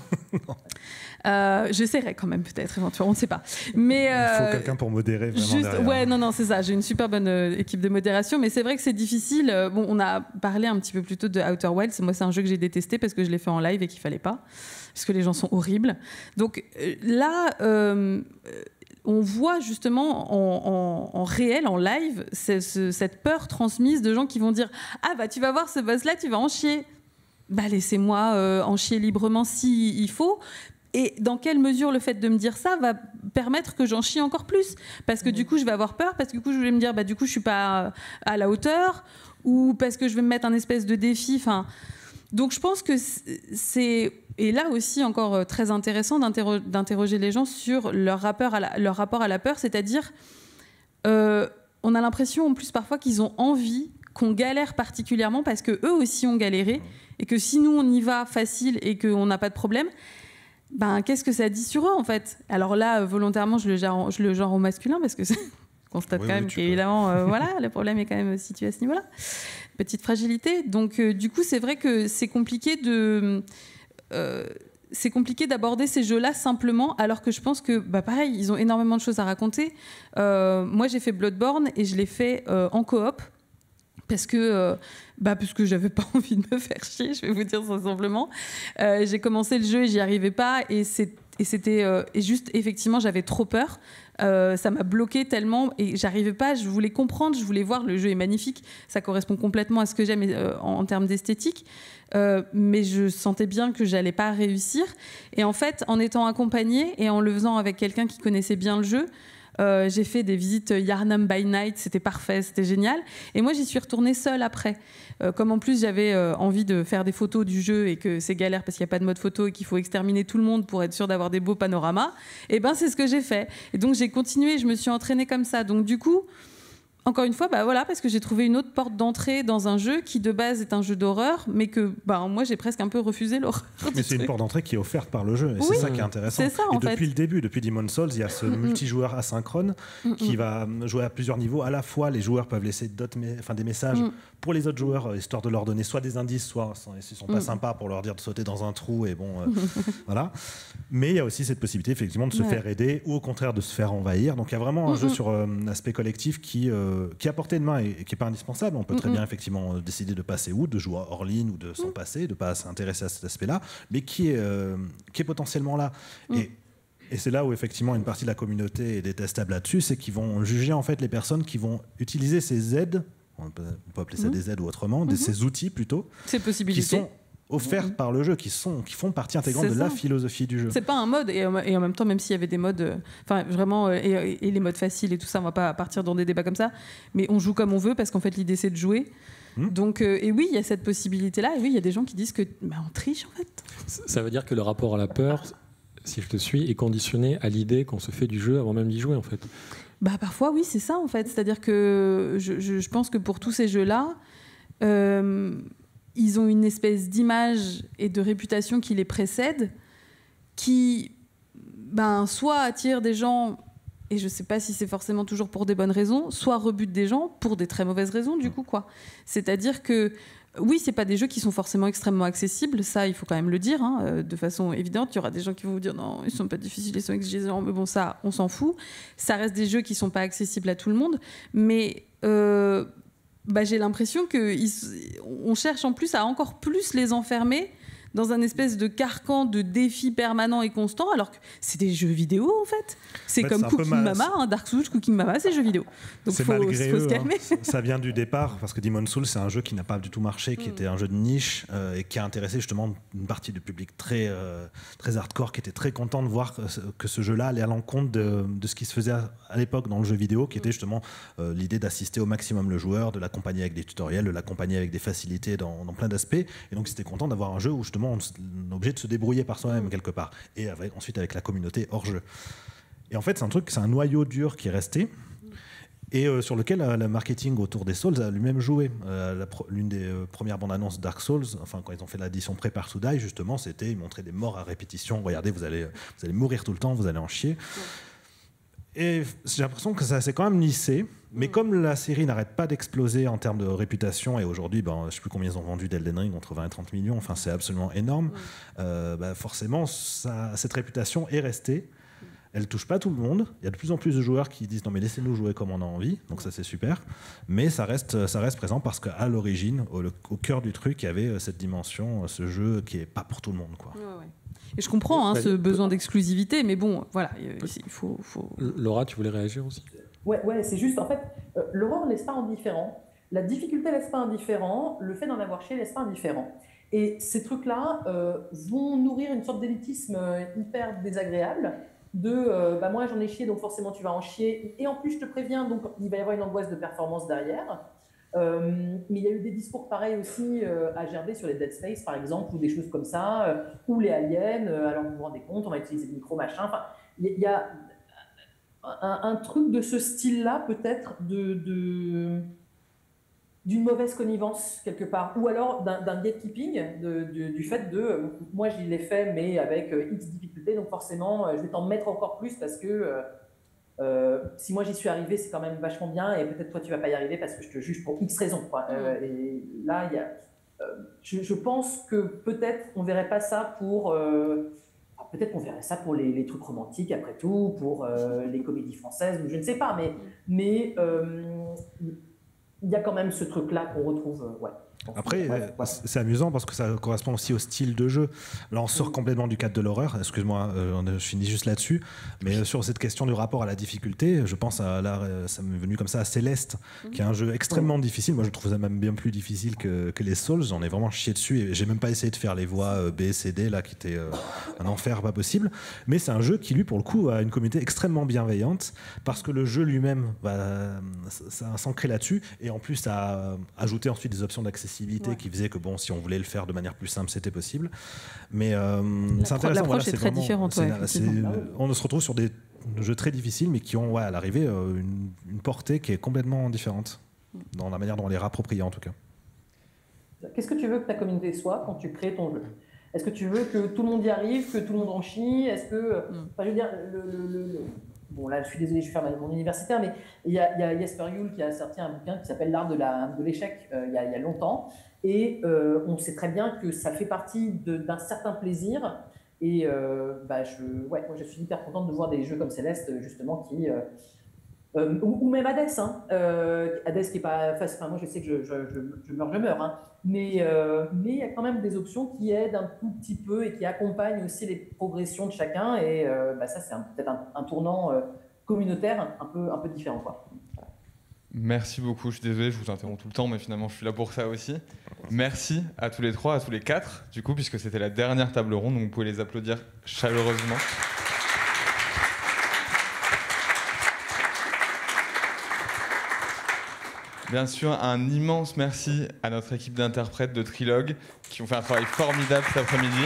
J'essaierai quand même, peut-être, éventuellement, on ne sait pas. Mais il faut quelqu'un pour modérer. Vraiment juste, ouais, non, c'est ça. J'ai une super bonne équipe de modération, mais c'est vrai que c'est difficile. Bon, on a parlé un petit peu plus tôt de Outer Wilds. Moi, c'est un jeu que j'ai détesté parce que je l'ai fait en live et qu'il fallait pas, parce que les gens sont horribles. Donc là. On voit justement en réel, en live, cette peur transmise de gens qui vont dire « Ah bah tu vas voir ce boss-là, tu vas en chier. » Bah laissez-moi en chier librement si il faut. Et dans quelle mesure le fait de me dire ça va permettre que j'en chie encore plus ? Parce que du coup je vais avoir peur, parce que du coup je vais me dire « Bah du coup je suis pas à la hauteur » ou parce que je vais me mettre un espèce de défi. Enfin, donc je pense que c'est... Et là aussi, encore très intéressant d'interroger les gens sur leur rapport à la peur, c'est-à-dire, on a l'impression en plus parfois qu'ils ont envie qu'on galère particulièrement parce qu'eux aussi ont galéré, et que si nous on y va facile et qu'on n'a pas de problème, ben, qu'est-ce que ça dit sur eux en fait ? Alors là, volontairement, je le genre au masculin parce que ça constate quand même qu'évidemment, voilà, le problème est quand même situé à ce niveau-là. Petite fragilité. Donc du coup, c'est vrai que c'est compliqué de... c'est compliqué d'aborder ces jeux-là simplement, alors que je pense que, pareil, ils ont énormément de choses à raconter. Moi, j'ai fait Bloodborne et je l'ai fait en coop parce que j'avais pas envie de me faire chier, je vais vous dire ça simplement. J'ai commencé le jeu et j'y arrivais pas, et juste effectivement j'avais trop peur. Ça m'a bloqué tellement et j'arrivais pas, je voulais comprendre, je voulais voir, le jeu est magnifique, ça correspond complètement à ce que j'aime en termes d'esthétique, mais je sentais bien que j'allais pas réussir, et en fait en étant accompagnée et en le faisant avec quelqu'un qui connaissait bien le jeu, j'ai fait des visites Yharnam by Night, c'était parfait, c'était génial. Et moi, j'y suis retournée seule après. Comme en plus, j'avais envie de faire des photos du jeu et que c'est galère parce qu'il n'y a pas de mode photo et qu'il faut exterminer tout le monde pour être sûr d'avoir des beaux panoramas, et ben c'est ce que j'ai fait. Et donc, j'ai continué, je me suis entraînée comme ça. Donc, du coup, encore une fois, bah voilà, parce que j'ai trouvé une autre porte d'entrée dans un jeu qui de base est un jeu d'horreur, mais que bah, moi j'ai presque un peu refusé l'horreur. Mais c'est une porte d'entrée qui est offerte par le jeu, et oui, c'est ça qui est intéressant. C'est ça, en fait. Depuis le début, depuis Demon's Souls, il y a ce multijoueur asynchrone qui va jouer à plusieurs niveaux. À la fois, les joueurs peuvent laisser des messages pour les autres joueurs, histoire de leur donner soit des indices, soit s'ils sont pas sympas, pour leur dire de sauter dans un trou, et bon, voilà. Mais il y a aussi cette possibilité effectivement de se faire aider, ou au contraire de se faire envahir. Donc il y a vraiment un jeu sur l'aspect collectif qui est à portée de main et qui n'est pas indispensable. On peut très bien effectivement décider de passer de jouer hors ligne ou de s'en passer, de ne pas s'intéresser à cet aspect-là, mais qui est potentiellement là. Et c'est là où effectivement une partie de la communauté est détestable là-dessus, c'est qu'ils vont juger en fait les personnes qui vont utiliser ces aides, on peut appeler ça des aides ou autrement, ces outils plutôt, ces possibilités, qui sont offertes par le jeu, qui font partie intégrante de la philosophie du jeu. C'est pas un mode, et en même temps, même s'il y avait des modes, enfin vraiment, et les modes faciles et tout ça, on va pas partir dans des débats comme ça, mais on joue comme on veut, parce qu'en fait l'idée c'est de jouer. Donc, et oui, il y a cette possibilité-là, et oui, il y a des gens qui disent que bah, on triche en fait. Ça veut dire que le rapport à la peur, si je te suis, est conditionné à l'idée qu'on se fait du jeu avant même d'y jouer en fait. Bah parfois oui, c'est ça en fait, c'est-à-dire que je pense que pour tous ces jeux-là, ils ont une espèce d'image et de réputation qui les précède, qui ben, soit attire des gens, et je ne sais pas si c'est forcément toujours pour des bonnes raisons, soit rebute des gens pour des très mauvaises raisons, du coup, quoi. C'est-à-dire que, oui, ce n'est pas des jeux qui sont forcément extrêmement accessibles, ça, il faut quand même le dire, hein, de façon évidente. Il y aura des gens qui vont vous dire « Non, ils ne sont pas difficiles, ils sont exigeants », mais bon, ça, on s'en fout. Ça reste des jeux qui ne sont pas accessibles à tout le monde, mais... bah, j'ai l'impression qu'on cherche en plus à encore plus les enfermer dans un espèce de carcan de défis permanents et constants, alors que c'est des jeux vidéo en fait. C'est comme Cooking Mama, hein, Dark Souls, Cooking Mama, c'est jeux vidéo. Donc il faut se calmer. Hein. Ça vient du départ, parce que Demon's Souls, c'est un jeu qui n'a pas du tout marché, qui était un jeu de niche et qui a intéressé justement une partie du public très, très hardcore, qui était très content de voir que ce jeu-là allait à l'encontre de ce qui se faisait à l'époque dans le jeu vidéo, qui était justement l'idée d'assister au maximum le joueur, de l'accompagner avec des tutoriels, de l'accompagner avec des facilités dans plein d'aspects. Et donc c'était content d'avoir un jeu où justement on est obligé de se débrouiller par soi-même quelque part, et ensuite avec la communauté hors jeu. Et en fait, c'est un noyau dur qui est resté, et sur lequel le marketing autour des Souls a lui-même joué. L'une des premières bandes annonces Dark Souls, enfin quand ils ont fait l'édition pré-par Soudaï, justement, c'était ils montraient des morts à répétition. Regardez, vous allez mourir tout le temps, vous allez en chier. Et j'ai l'impression que ça s'est quand même lissé, mais comme la série n'arrête pas d'exploser en termes de réputation, et aujourd'hui, ben, je ne sais plus combien ils ont vendu d'Elden Ring, entre 20 et 30 millions, enfin, c'est absolument énorme, ben, forcément, cette réputation est restée. Elle ne touche pas tout le monde. Il y a de plus en plus de joueurs qui disent « Non, mais laissez-nous jouer comme on a envie », donc ça, c'est super. Mais ça reste présent parce qu'à l'origine, au cœur du truc, il y avait cette dimension, ce jeu qui n'est pas pour tout le monde, quoi. Ouais, ouais. Et je comprends ce besoin d'exclusivité, mais bon, voilà, il faut... Laura, tu voulais réagir aussi? Ouais, c'est juste, en fait, l'horreur ne laisse pas indifférent, la difficulté ne laisse pas indifférent, le fait d'en avoir chier ne laisse pas indifférent. Et ces trucs-là vont nourrir une sorte d'élitisme hyper désagréable, de « bah moi j'en ai chié, donc forcément tu vas en chier, et en plus je te préviens, donc il va y avoir une angoisse de performance derrière ». Mais il y a eu des discours pareils aussi à gerber sur les Dead Space par exemple, ou des choses comme ça, ou les aliens, alors vous vous rendez compte, on va utiliser des micro-machins, enfin, il y a un truc de ce style-là peut-être d'une mauvaise connivence quelque part, ou alors d'un gatekeeping, du fait de moi je l'ai fait mais avec X difficultés, donc forcément je vais t'en mettre encore plus parce que... si moi j'y suis arrivé, c'est quand même vachement bien, et peut-être toi tu vas pas y arriver parce que je te juge pour X raisons, quoi. Et là, je pense que peut-être on verrait pas ça pour, peut-être qu'on verrait ça pour les trucs romantiques après tout, pour les comédies françaises, ou je ne sais pas, mais il y a quand même ce truc-là qu'on retrouve, ouais. Après, c'est amusant parce que ça correspond aussi au style de jeu. Là, on sort complètement du cadre de l'horreur. Excuse-moi, je finis juste là-dessus. Mais sur cette question du rapport à la difficulté, je pense ça m'est venu comme ça à Céleste, qui est un jeu extrêmement difficile. Moi, je trouve ça même bien plus difficile que les Souls. J'en ai vraiment chié dessus et j'ai même pas essayé de faire les voies B, C, D, là, qui était un enfer pas possible. Mais c'est un jeu qui, lui, pour le coup, a une communauté extrêmement bienveillante parce que le jeu lui-même va s'ancrer là-dessus, et en plus, ça a ajouté ensuite des options d'accessibilité qui faisait que bon, si on voulait le faire de manière plus simple, c'était possible. Mais c'est intéressant. L'approche est très différente. On se retrouve sur des de jeux très difficiles, mais qui ont, ouais, à l'arrivée, une portée qui est complètement différente, dans la manière dont on les réapproprie, en tout cas. Qu'est-ce que tu veux que ta communauté soit quand tu crées ton jeu ? Est-ce que tu veux que tout le monde y arrive, que tout le monde en chie ? Est-ce que... Enfin, je veux dire, bon, là, je suis désolé, je vais faire mon universitaire, mais il y a Jesper Juhl qui a sorti un bouquin qui s'appelle « L'art de l'échec » il y a longtemps. Et on sait très bien que ça fait partie d'un certain plaisir. Et bah, moi, je suis hyper contente de voir des jeux comme Céleste, justement, qui... ou même Hades, hein. Hades qui n'est pas facile, enfin, moi je sais que je meurs, hein. Mais il y a quand même des options qui aident un tout petit peu et qui accompagnent aussi les progressions de chacun, et bah, ça c'est peut-être un tournant communautaire un peu différent, quoi. Voilà. Merci beaucoup, je suis désolé, je vous interromps tout le temps, mais finalement je suis là pour ça aussi. Merci à tous les trois, à tous les quatre, du coup, puisque c'était la dernière table ronde, donc vous pouvez les applaudir chaleureusement. Bien sûr, un immense merci à notre équipe d'interprètes de Trilogue qui ont fait un travail formidable cet après-midi.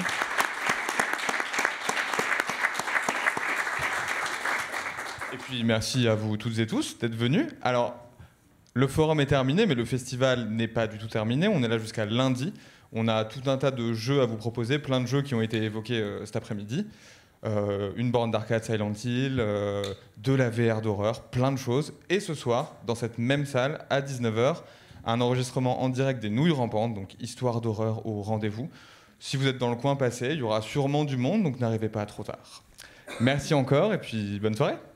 Et puis merci à vous toutes et tous d'être venus. Alors, le forum est terminé, mais le festival n'est pas du tout terminé. On est là jusqu'à lundi. On a tout un tas de jeux à vous proposer, plein de jeux qui ont été évoqués cet après-midi. Une borne d'arcade Silent Hill, de la VR d'horreur, plein de choses. Et ce soir, dans cette même salle, à 19h, un enregistrement en direct des Nouilles Rampantes, donc histoire d'horreur au rendez-vous. Si vous êtes dans le coin, passez, il y aura sûrement du monde, donc n'arrivez pas trop tard. Merci encore et puis bonne soirée.